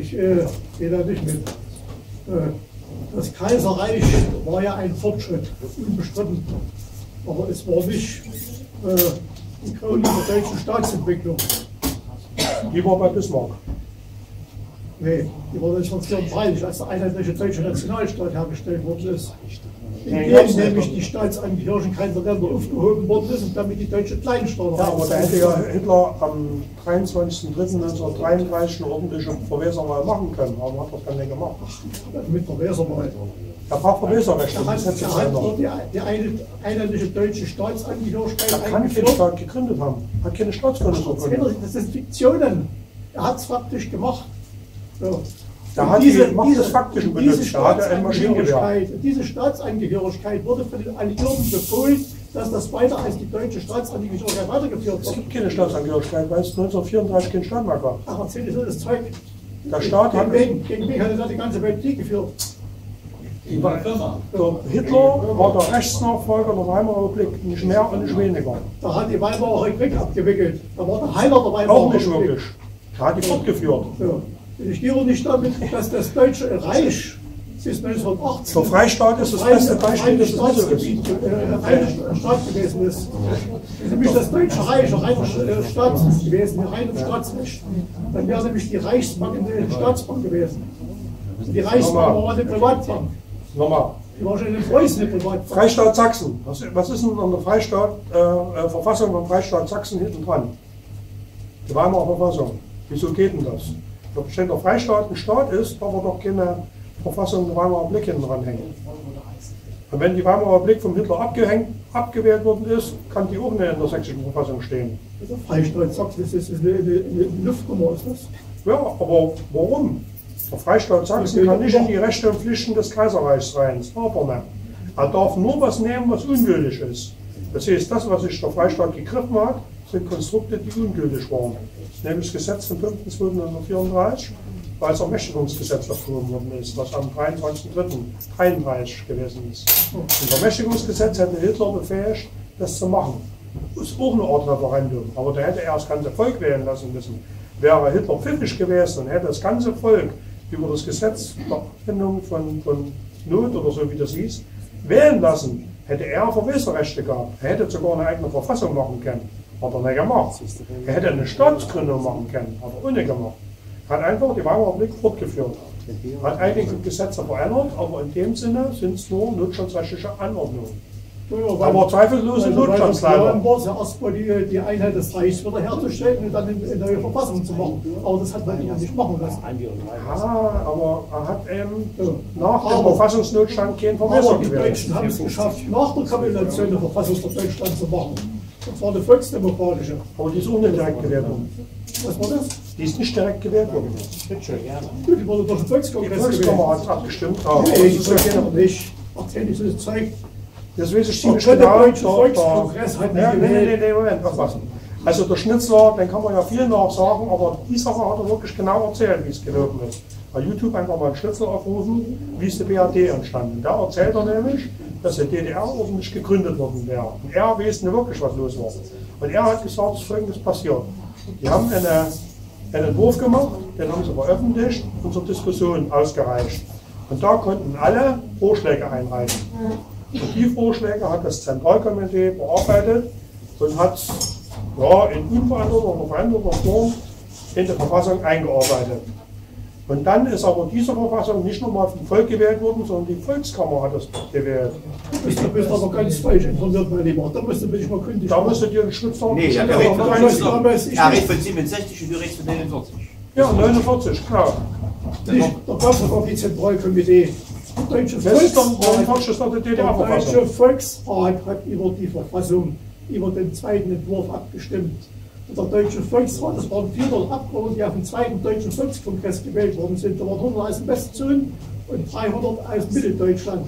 Ich gehe da nicht mit. Das Kaiserreich war ja ein Fortschritt, unbestritten. Aber es war nicht die Krone der deutschen Staatsentwicklung. Die war bei Bismarck. Nee, die war 1934, als der einheitliche deutsche Nationalstaat hergestellt worden ist. Indem nämlich die Staatsangehörigkeit der Länder aufgehoben worden ist und damit die deutsche Kleinstaaten. Ja, aber da hätte ja Hitler am 23.03.1933 eine ordentliche Verweserwahl machen können, aber hat das dann nicht gemacht. Mit Verweserwahl. Da braucht Verweserrecht. Da hat nur die einheitliche deutsche Staatsangehörigkeit. Da kann kein Staat gegründet haben. Hat keine Staatsgründung gegründet. Das sind Fiktionen. Er hat es faktisch gemacht. So. Da hat dieses Faktischen benutzt, da hat er ein Maschinengewehr. Diese Staatsangehörigkeit wurde von den Alliierten befohlen, dass das weiter als die deutsche Staatsangehörigkeit weitergeführt wird. Es gibt keine Staatsangehörigkeit, weil es 1934 keinen Staat mehr gab. Ach, erzähl dir so das Zeug. Der Staat hat gegen wen hat er die ganze Welt Krieg geführt? Hitler war der Rechtsnachfolger der Weimarer Republik, nicht mehr und nicht weniger. Da hat die Weimarer Republik abgewickelt. Da war der Heiler der Weimarer Republik. Auch nicht wirklich. Da hat die fortgeführt. So. Ich gehe nicht damit, dass das Deutsche Reich bis 1918 der Freistaat ist das beste Beispiel, das Staatsgebiet gewesen ist. Wenn nämlich das Deutsche Reich ein reiner Staat gewesen, ein reines Staatsrecht, dann wäre nämlich die Reichsbank eine Staatsbank gewesen. Die Reichsbank war eine Privatbank. Nochmal. Die war schon in den Preußen eine Privatbank. Freistaat Sachsen. Was ist denn an der Freistaat, Verfassung vom Freistaat Sachsen hinten dran? Die Weimarer Verfassung. Wieso geht denn das? Wenn der Freistaat ein Staat ist, darf er doch keine Verfassung der Weimarer Republik hinten dranhängen. Und wenn die Weimarer Republik vom Hitler abgewählt worden ist, kann die auch nicht in der sächsischen Verfassung stehen. Der Freistaat Sachsen ist eine Luftnummer, ist das? Ja, aber warum? Der Freistaat Sachsen kann nicht in die Rechte und Pflichten des Kaiserreichs rein. Das darf er nicht. Er darf nur was nehmen, was ungültig ist. Das heißt, das, was sich der Freistaat gegriffen hat, sind Konstrukte, die ungültig waren. Nämlich das Gesetz vom 5.2.1934, weil es Ermächtigungsgesetz erfunden worden ist, was am 23.3.1933 gewesen ist. Das Ermächtigungsgesetz hätte Hitler befähigt, das zu machen. Das ist auch eine Art Referendum, aber da hätte er das ganze Volk wählen lassen müssen. Wäre Hitler pfiffig gewesen und hätte das ganze Volk über das Gesetz der Abfindung von Not oder so, wie das hieß, wählen lassen, hätte er Verweserrechte gehabt. Er hätte sogar eine eigene Verfassung machen können. Hat er nicht gemacht. Er hätte eine Staatsgründung machen können, hat er ohne gemacht. Er hat einfach die Weimarer Republik fortgeführt. Er hat einige Gesetze verändert, aber in dem Sinne sind es nur notstandsrechtliche Anordnungen. Ja, aber zweifellose Notstandsleiter. Weil es ja erstmal die Einheit des Reichs wieder herzustellen und dann eine neue Verfassung zu machen. Aber das hat man ja nicht machen lassen. Ja, aber er hat eben nach dem Verfassungsnotstand keinen Verfassung gewählt. Die Deutschen haben es geschafft, nach der Kapitulation eine Verfassung des Deutschlands zu machen. Das war eine volksdemokratische. Aber die ist auch nicht direkt gewählt worden. Was war das? Die ist nicht direkt gewählt worden. Die wurde durch den Volkskongress gewählt. Die Volkskammer hat abgestimmt. Nee, das ist ja noch nicht. Erzähl nicht so das Zeug. Das weiß ich ziemlich genau. Der deutsche Volkskongress hat nicht gewählt. Nee, Moment, aufpassen. Also der Schnitzler, den kann man ja viel nachsagen, aber die Sache hat er wirklich genau erzählt, wie es gelaufen ist. Bei YouTube einfach mal einen Schnitzler aufrufen, wie ist die BRD entstanden. Da erzählt er nämlich, dass die DDR ordentlich gegründet worden wäre. Und er weiß nicht wirklich, was los war. Und er hat gesagt, dass Folgendes passiert. Die haben einen Entwurf gemacht, den haben sie veröffentlicht und zur Diskussion ausgereicht. Und da konnten alle Vorschläge einreichen. Und die Vorschläge hat das Zentralkomitee bearbeitet und hat in unveränderter oder veränderter Form in die Verfassung eingearbeitet. Und dann ist aber diese Verfassung nicht nochmal vom Volk gewählt worden, sondern die Volkskammer hat das gewählt. Du bist aber ganz falsch informiert, mein Lieber. Da musst du mich mal kündigen. Da musstet ihr einen Schritt sagen. Nee, ja, er redet von 67 und du redest von 49. Ja, 49, klar. Da gab es noch die Zentralkomitee. Der Deutsche Volksrat hat über die Verfassung, über den zweiten Entwurf abgestimmt. Der Deutsche Volksrat, das waren 400 Abgeordnete, die auf dem zweiten Deutschen Volkskongress gewählt worden sind. Da waren 100 aus dem Westzonen und 300 aus Mitteldeutschland.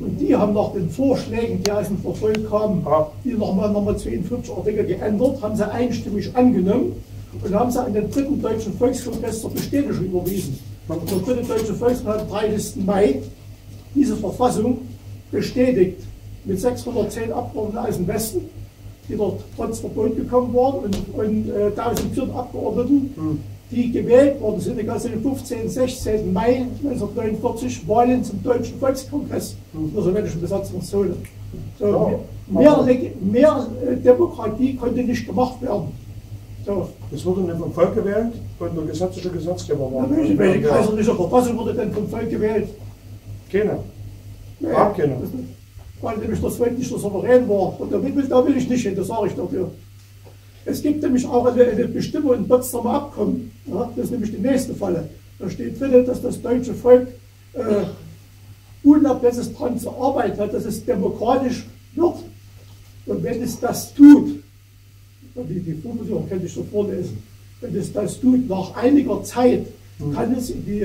Und die haben nach den Vorschlägen, die aus dem Verfolg kamen, die nochmal 52 Artikel geändert, haben sie einstimmig angenommen und haben sie an den dritten Deutschen Volkskongress zur Bestätigung überwiesen. Und der dritte Deutsche Volksrat am 30. Mai diese Verfassung bestätigt mit 610 Abgeordneten aus dem Westen, die dort trotz Verbot gekommen waren, und 1004 Abgeordneten, die gewählt worden sind, also den 15. 16. Mai 1949 Wahlen zum Deutschen Volkskongress der sowjetischen Besatzungszone. So, mehr Demokratie konnte nicht gemacht werden. So. Es wurde nicht vom Volk gewählt, weil der gesetzliche Gesetzgeber war. Natürlich, welche kaiserliche Verfassung wurde denn vom Volk gewählt? Keine. Nee, gab keine. Weil nämlich das Volk nicht der Souverän war. Und da will ich nicht hin, das sage ich dafür. Es gibt nämlich auch eine Bestimmung im Potsdamer Abkommen. Ja, das ist nämlich die nächste Falle. Da steht drin, dass das deutsche Volk unablässig daran zu arbeiten hat, dass es demokratisch wird. Und wenn es das tut, die Formulierung könnte ich so vorlesen, wenn es das tut, nach einiger Zeit kann es in die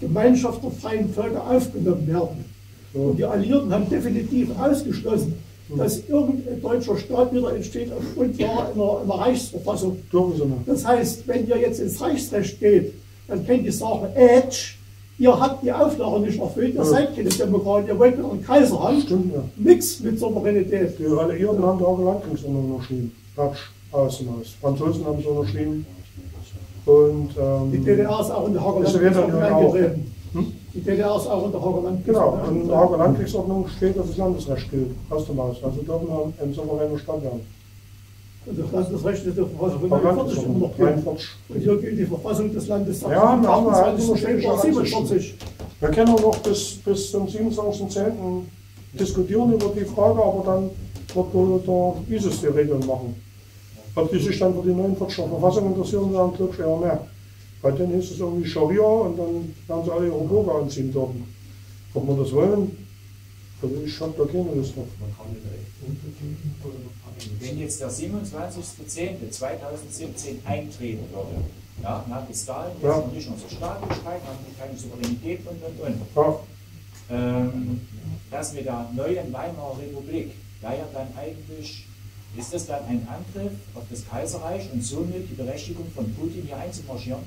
Gemeinschaft der freien Völker aufgenommen werden. Und die Alliierten haben definitiv ausgeschlossen, dass irgendein deutscher Staat wieder entsteht auf Grundlage einer Reichsverfassung. Das heißt, wenn ihr jetzt ins Reichsrecht geht, dann könnt ihr sagen, ihr habt die Auflagen nicht erfüllt, ihr seid keine Demokraten, ihr wollt mit einem Kaiser haben. Stimmt, ja. Nix mit Souveränität. Die Alliierten haben die Hager Landkriegsordnung unterschrieben. Ratsch, Außenhaus. Franzosen haben es unterschrieben. Und, die DDR ist auch in der Hager Landkriegsordnung eingetreten. Die DDR ist auch unter Hager Landkriegsordnung. Genau, und in der Hager Landkriegsordnung steht, dass das Landesrecht gilt, aus dem Haus. Also dürfen wir ein souveräner Staat werden. Und das Landesrecht ist der Verfassung von 1949 immer noch gilt. Und hier gilt die Verfassung des Landes Sachsen. Ja, wir haben ja 47. Wir können noch bis zum 27.10. diskutieren über die Frage, aber dann wird der ISIS die Regeln machen. Ob die sich dann für die 49er Verfassung interessieren, dann glücklich eher mehr. Weil dann hieß es irgendwie Scharia und dann werden sie alle ihre Burger anziehen dürfen. Ob wir das wollen? Also ich habe da keine Lust drauf. Man kann nicht recht. Wenn jetzt der 27.10.2017 eintreten würde, ja, na, bis dahin ist noch nicht unser Staat gestreift, haben wir keine Souveränität und. Ja. Dass wir der neuen Weimarer Republik, da ja dann eigentlich. Ist das dann ein Angriff auf das Kaiserreich und somit die Berechtigung von Putin hier einzumarschieren?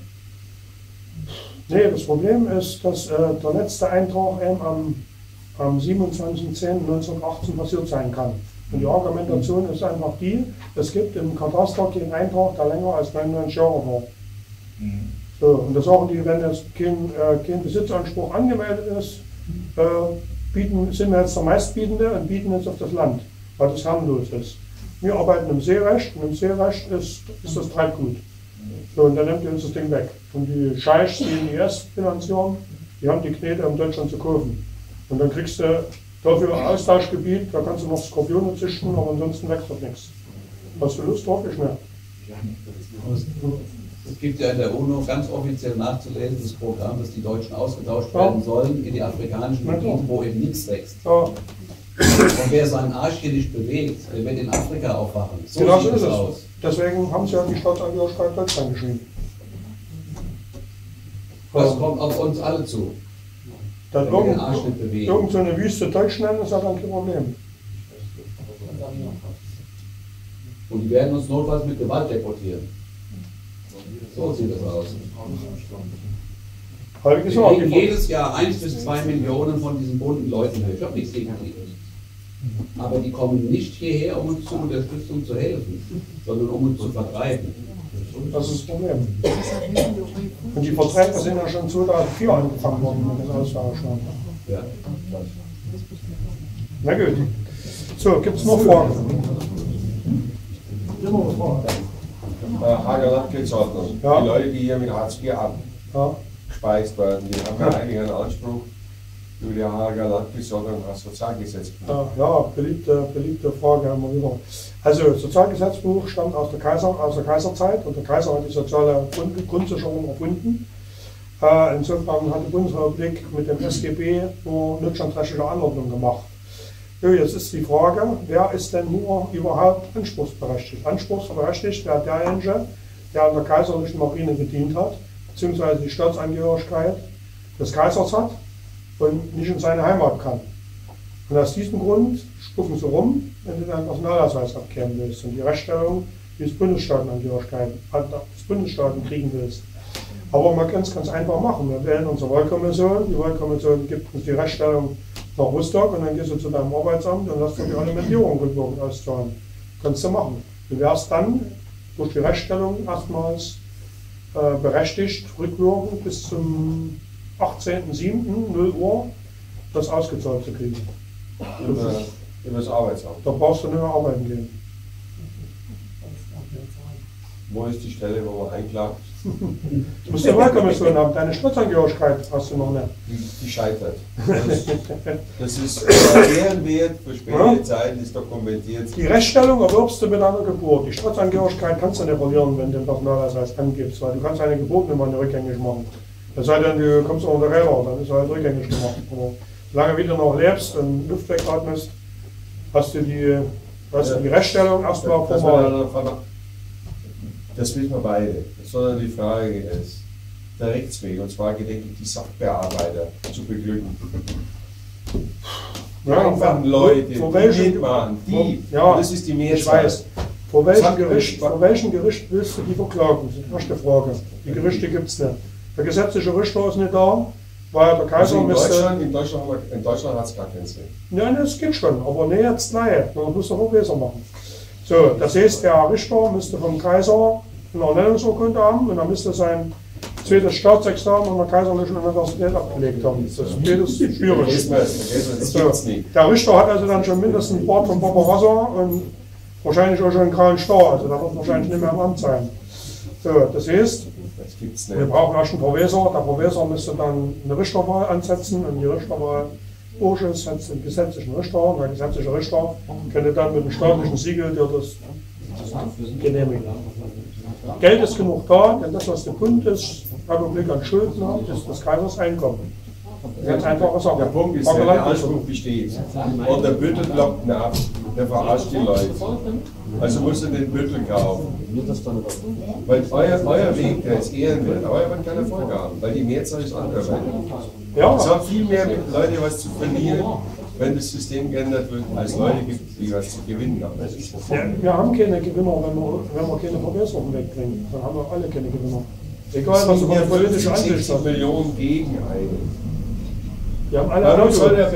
Nee, das Problem ist, dass der letzte Eintrag eben am 27.10.1918 passiert sein kann. Und die Argumentation ist einfach die, es gibt im Kataster keinen Eintrag, der länger als 99 Jahre war. So, und das sagen die, wenn jetzt kein Besitzanspruch angemeldet ist, sind wir jetzt der Meistbietende und bieten jetzt auf das Land, weil das harmlos ist. Wir arbeiten im Seerecht und im Seerecht ist das Treibgut. So, und dann nehmt ihr uns das Ding weg. Und die Scheichs, die IS finanzieren, die haben die Knete in Deutschland zu kaufen. Und dann kriegst du dafür ein Austauschgebiet, da kannst du noch Skorpione züchten, aber ansonsten wächst doch nichts. Hast du Lust drauf? Ich mehr. Es gibt ja in der UNO ganz offiziell nachzulesen, das Programm, dass die Deutschen ausgetauscht werden sollen in die afrikanischen Gebiete, wo eben nichts wächst. Ja. Und wer seinen Arsch hier nicht bewegt, der wird in Afrika aufwachen. So genau sieht es aus. Deswegen haben sie ja die Staatsangehörigkeit Deutschland geschrieben. Das kommt auf uns alle zu. Wenn wir den Arsch nicht bewegen. Irgend so eine Wüste Deutsch nennen, ist halt ein Problem. Und die werden uns notfalls mit Gewalt deportieren. So sieht es aus. Wir kriegen jedes Jahr 1 bis 2 Millionen von diesen bunten Leuten. Ich habe nichts gegen die. Aber die kommen nicht hierher, um uns zu unterstützen und zu helfen, sondern um uns zu vertreiben. Das ist das Problem. Und die Vertreiber sind ja schon 2004 angefangen worden, wenn das Austausch war. Ja. Na gut. So, gibt es noch Fragen? Hager Landkriegsordnung. Die Leute, die hier mit Hartz IV haben, abgespeist worden. Die haben ja eigentlich einen Anspruch über die Hager Landkriegsordnung als Sozialgesetzbuch. Ja, beliebte Frage haben wir wieder. Also, Sozialgesetzbuch stammt aus der Kaiserzeit, und der Kaiser hat die soziale Grundsicherung erfunden. Insofern hat die Bundesrepublik mit dem SGB nur nützlich-rechtliche Anordnung gemacht. Ja, jetzt ist die Frage, wer ist denn nur überhaupt anspruchsberechtigt? Anspruchsberechtigt wäre derjenige, der an der kaiserlichen Marine gedient hat, beziehungsweise die Staatsangehörigkeit des Kaisers hat und nicht in seine Heimat kann. Und aus diesem Grund spucken sie rum, wenn sie einen Personalausweis abkehren willst und die Rechtsstellung des Bundesstaaten kriegen willst. Aber man kann es ganz einfach machen. Wir wählen unsere Wahlkommission, die Wahlkommission gibt uns die Rechtsstellung nach Rostock, und dann gehst du zu deinem Arbeitsamt und lässt du die Alimentierung rückwirkend auszahlen. Kannst du machen. Du wärst dann durch die Rechtsstellung erstmals berechtigt, rückwirkend bis zum 18.07. 0 Uhr das ausgezahlt zu kriegen. Über das Arbeitsamt. Da brauchst du nicht mehr arbeiten gehen. Wo ist die Stelle, wo man einklagt? Du musst eine Wahlkommission haben, deine Staatsangehörigkeit hast du noch nicht. Die scheitert. Das ist ehrenwert für spätere Zeiten, ist dokumentiert. Die Rechtsstellung erwirbst du mit einer Geburt. Die Staatsangehörigkeit kannst du nicht verlieren, wenn du den Personalausweis angibst, weil du kannst eine Geburt nicht mehr rückgängig machen. Das sei denn, du kommst unter der Räder, dann ist er halt rückgängig gemacht. Aber solange wieder noch lebst und Luft wegatmest, hast du die Rechtsstellung erstmal formal. Das wissen wir beide, sondern die Frage ist der Rechtsweg, und zwar gedenklich die Sachbearbeiter zu beglücken. Ja, einfachen Leute, das ist die Mehrzahl. Vor welchem Gericht willst du die verklagen? Das ist die erste Frage. Die Gerichte gibt es nicht. Der gesetzliche Richter ist nicht da, weil der Kaiser in Deutschland hat es gar keinen Sinn. Nein, das geht schon, aber nicht jetzt nein. Man muss doch auch besser machen. So, das heißt, der Richter müsste vom Kaiser eine Ernennungsurkunde haben, und er müsste sein zweites Staatsexamen an der Kaiserlichen Universität abgelegt haben. Das ist jedes schwierig. Der Richter hat also dann schon mindestens einen Bart von Papa Wasser und wahrscheinlich auch schon einen kahlen Star, also da wird wahrscheinlich nicht mehr im Amt sein. So, das heißt, wir brauchen erst einen Verweser. Der Verweser müsste dann eine Richterwahl ansetzen, und die Richterwahl ist jetzt den gesetzlichen Richter, und der gesetzliche Richter könnte dann mit dem staatlichen Siegel dir das genehmigen. Geld ist genug da, denn das, was die Bundesrepublik an Schulden hat, ist das Kaisers Einkommen. Ganz einfache Sache. Der Punkt ist, wenn der Anspruch besteht und der Büttel lockt ihn ab, der verarscht die Leute. Also musst du den Büttel kaufen. Weil euer Weg, der ist ehrenwert, aber ihr wollt keine Folge haben, weil die Mehrzahl ist andere. Ja. Es hat viel mehr Leute was zu verlieren, wenn das System geändert wird, als Leute gibt, die was zu gewinnen haben. Wir haben keine Gewinner, wenn wir keine Verbesserung wegbringen. Dann haben wir alle keine Gewinner. Egal, was über politische Ansicht ist. Millionen gegen einen. Warum sollte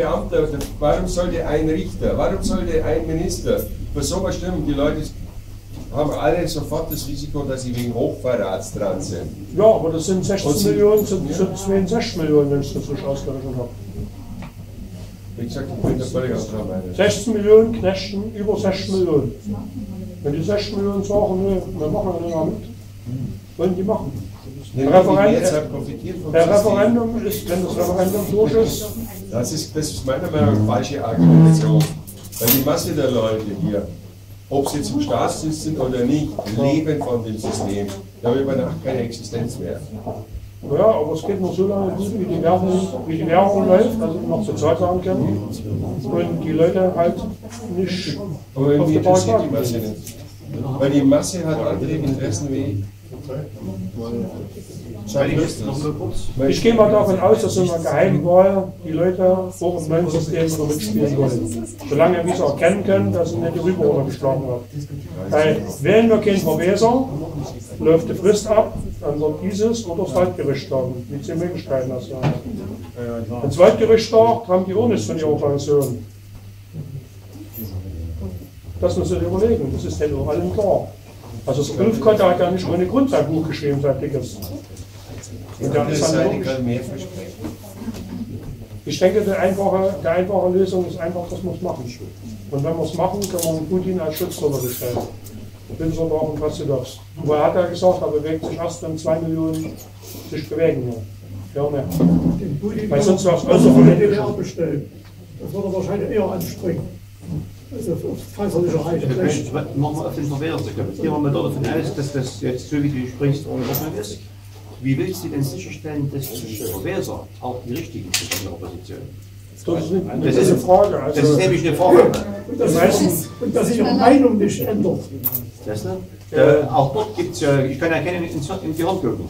ein Richter, warum sollte ein Minister für sowas stimmen? Die Leute haben alle sofort das Risiko, dass sie wegen Hochverrats dran sind. Ja, aber das sind 16 Millionen, wenn ich das richtig ausgerechnet habe. Wie gesagt, ich bin der völlig anderer Meinung. 16 Millionen Knechten, über 16 Millionen. Wenn die 16 Millionen sagen, nee, dann machen wir nicht mehr mit, wollen die machen. Der Referendum ist, wenn das Referendum durch ist. Das ist meiner Meinung nach falsche Argumentation. Weil die Masse der Leute hier, ob sie zum Staatsdienst sind oder nicht, leben von dem System. Da haben wir danach keine Existenz mehr. Ja, aber es geht nur so lange gut, wie die Währung läuft, also noch Sozial sagen können. Und die Leute halt nicht. Aber irgendwie interessiert die Masse nicht. Weil die Masse hat andere Interessen wie. Ich gehe mal davon aus, dass in einer Geheimwahl die Leute vor dem neuen System so mitspielen wollen. Solange wir es erkennen können, dass es nicht die Rüberrolle geschlagen wird. Weil wählen wir keinen Verweser, läuft die Frist ab, dann wird dieses oder das Waldgericht schlagen. Die 10 Möglichkeiten hast du. Wenn das Waldgericht schlagt, haben die auch nichts von ihrer Pension. Das müssen wir überlegen, das ist denen allen klar. Also das Ulf-Kotter hat ja nicht ohne Grund sein Buch geschrieben, sein dickes. Und der ist dann mehr versprechen. Ich denke, die einfache Lösung ist einfach, dass wir es machen. Und wenn wir es machen, können wir Putin als Schütztruppe bestellen. Bin so brauchen, was du darfst. Aber er hat ja gesagt, er bewegt sich erst, wenn 2 Millionen sich bewegen. Ja, mehr. Den Pudding weil sonst war es außer von der DDR bestellen. Das würde wahrscheinlich eher anspringen. Also kaiserlicher Reichsrecht. Nochmal auf den Verwehr zu kommen. Gehen wir mal davon aus, dass das jetzt so wie du sprichst ohne Ordnung ist. Wie willst du denn sicherstellen, dass die Verweser auch die richtigen sind in der Opposition? Das ist eine Frage. Also das ist nämlich eine Frage. Und dass sich ihre Meinung nicht ändert. Das, ne? Auch dort gibt es ja, ich kann ja keinen im Gehirn gucken.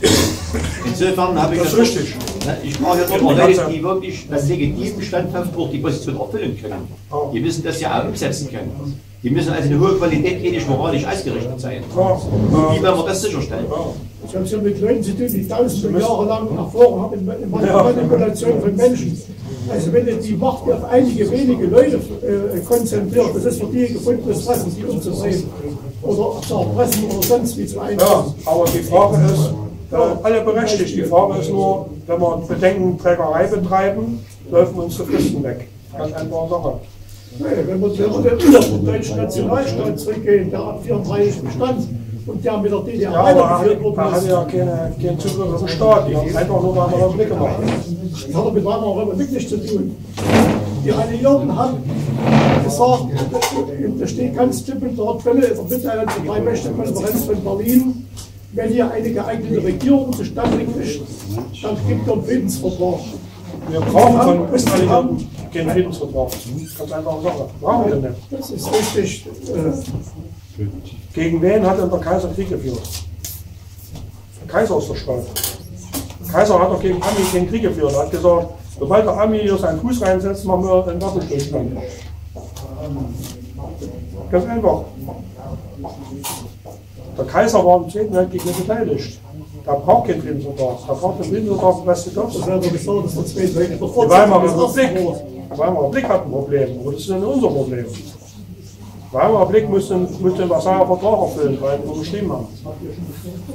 Insofern habe ich das richtig. Ne, ich brauche ja dort Leute, die wirklich das legitime standhaft auch die Position erfüllen können. Die müssen das ja auch umsetzen können. Die müssen also eine hohe Qualität ethisch-moralisch ausgerichtet sein. Wie werden wir das sicherstellen? Ich habe es ja mit Leuten zu tun, die tausende Jahre lang erfahren haben in Manipulation von Menschen. Also wenn ihr die Macht auf einige wenige Leute konzentriert, das ist für die gefundenes Fressen, die umzusehen. Oder zu erpressen oder sonst wie zu einsetzen. Ja, aber die Frage ist, alle berechtigt, die Frage ist nur, wenn wir Bedenkenträgerei betreiben, läuft uns die Fristen weg. Ganz einfache Sache. Nee, wenn wir den deutschen Nationalstaat zurückgehen, der ab 34 bestand, und der mit der DDR weitergeführt worden ist. Da haben ja keinen Zugriff auf den Staat, die haben einfach nur mal einen Blick gemacht. Das hat mit Weimarer Republik nichts zu tun. Die Alliierten haben gesagt, das steht ganz typisch in der Quelle, in der Mitteilungskonferenz von Berlin, wenn ihr eine geeignete Regierung zustande kriegt, dann kriegt ihr einen Friedensvertrag. Wir brauchen von Österreich-Ungarn keinen Friedensvertrag. Ganz einfache Sache. Brauchen wir nicht. Das ist richtig. Gegen wen hat denn der Kaiser Krieg geführt? Der Kaiser ist der Staat. Der Kaiser hat doch gegen Ami keinen Krieg geführt. Er hat gesagt, sobald der Ami hier seinen Fuß reinsetzt, machen wir einen Waffenstillstand. Ganz einfach. Der Kaiser war im Zweiten Weltkrieg nicht beteiligt. Da braucht kein Friedensvertrag. Da braucht den Friedensvertrag im Westen Deutschland. Die Weimarer Republik hat ein Problem. Aber das ist ja nicht unser Problem. Die Weimarer Republik muss den Versailler Vertrag erfüllen, weil wir unterschrieben haben.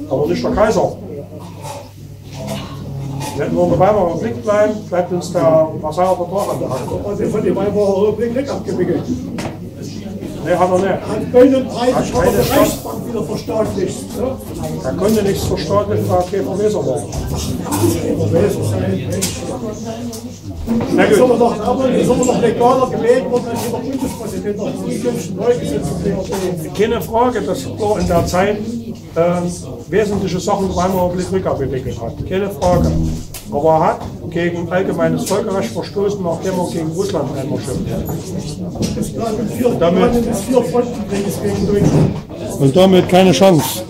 Aber nicht der Kaiser. Wenn wir in der Weimarer Republik bleiben, bleibt uns der Versailler Vertrag an der Hand. Also von der Weimarer Republik nicht abgewickelt. Ne, hat er nicht. Hat keine Staatsbank wieder verstaatlicht. Er konnte nichts verstaatlichen, weil er kein Verweser war. Na gut. Das haben wir doch legaler gewählt worden, als der Bundespräsident noch zukünftig neu gesetzt. Keine Frage, dass er in der Zeit wesentliche Sachen der Weimarer Republik rückabgewickelt hat. Keine Frage. Aber er hat gegen allgemeines Völkerrecht verstoßen, nachdem er gegen Russland einmarschiert. Und damit keine Chance.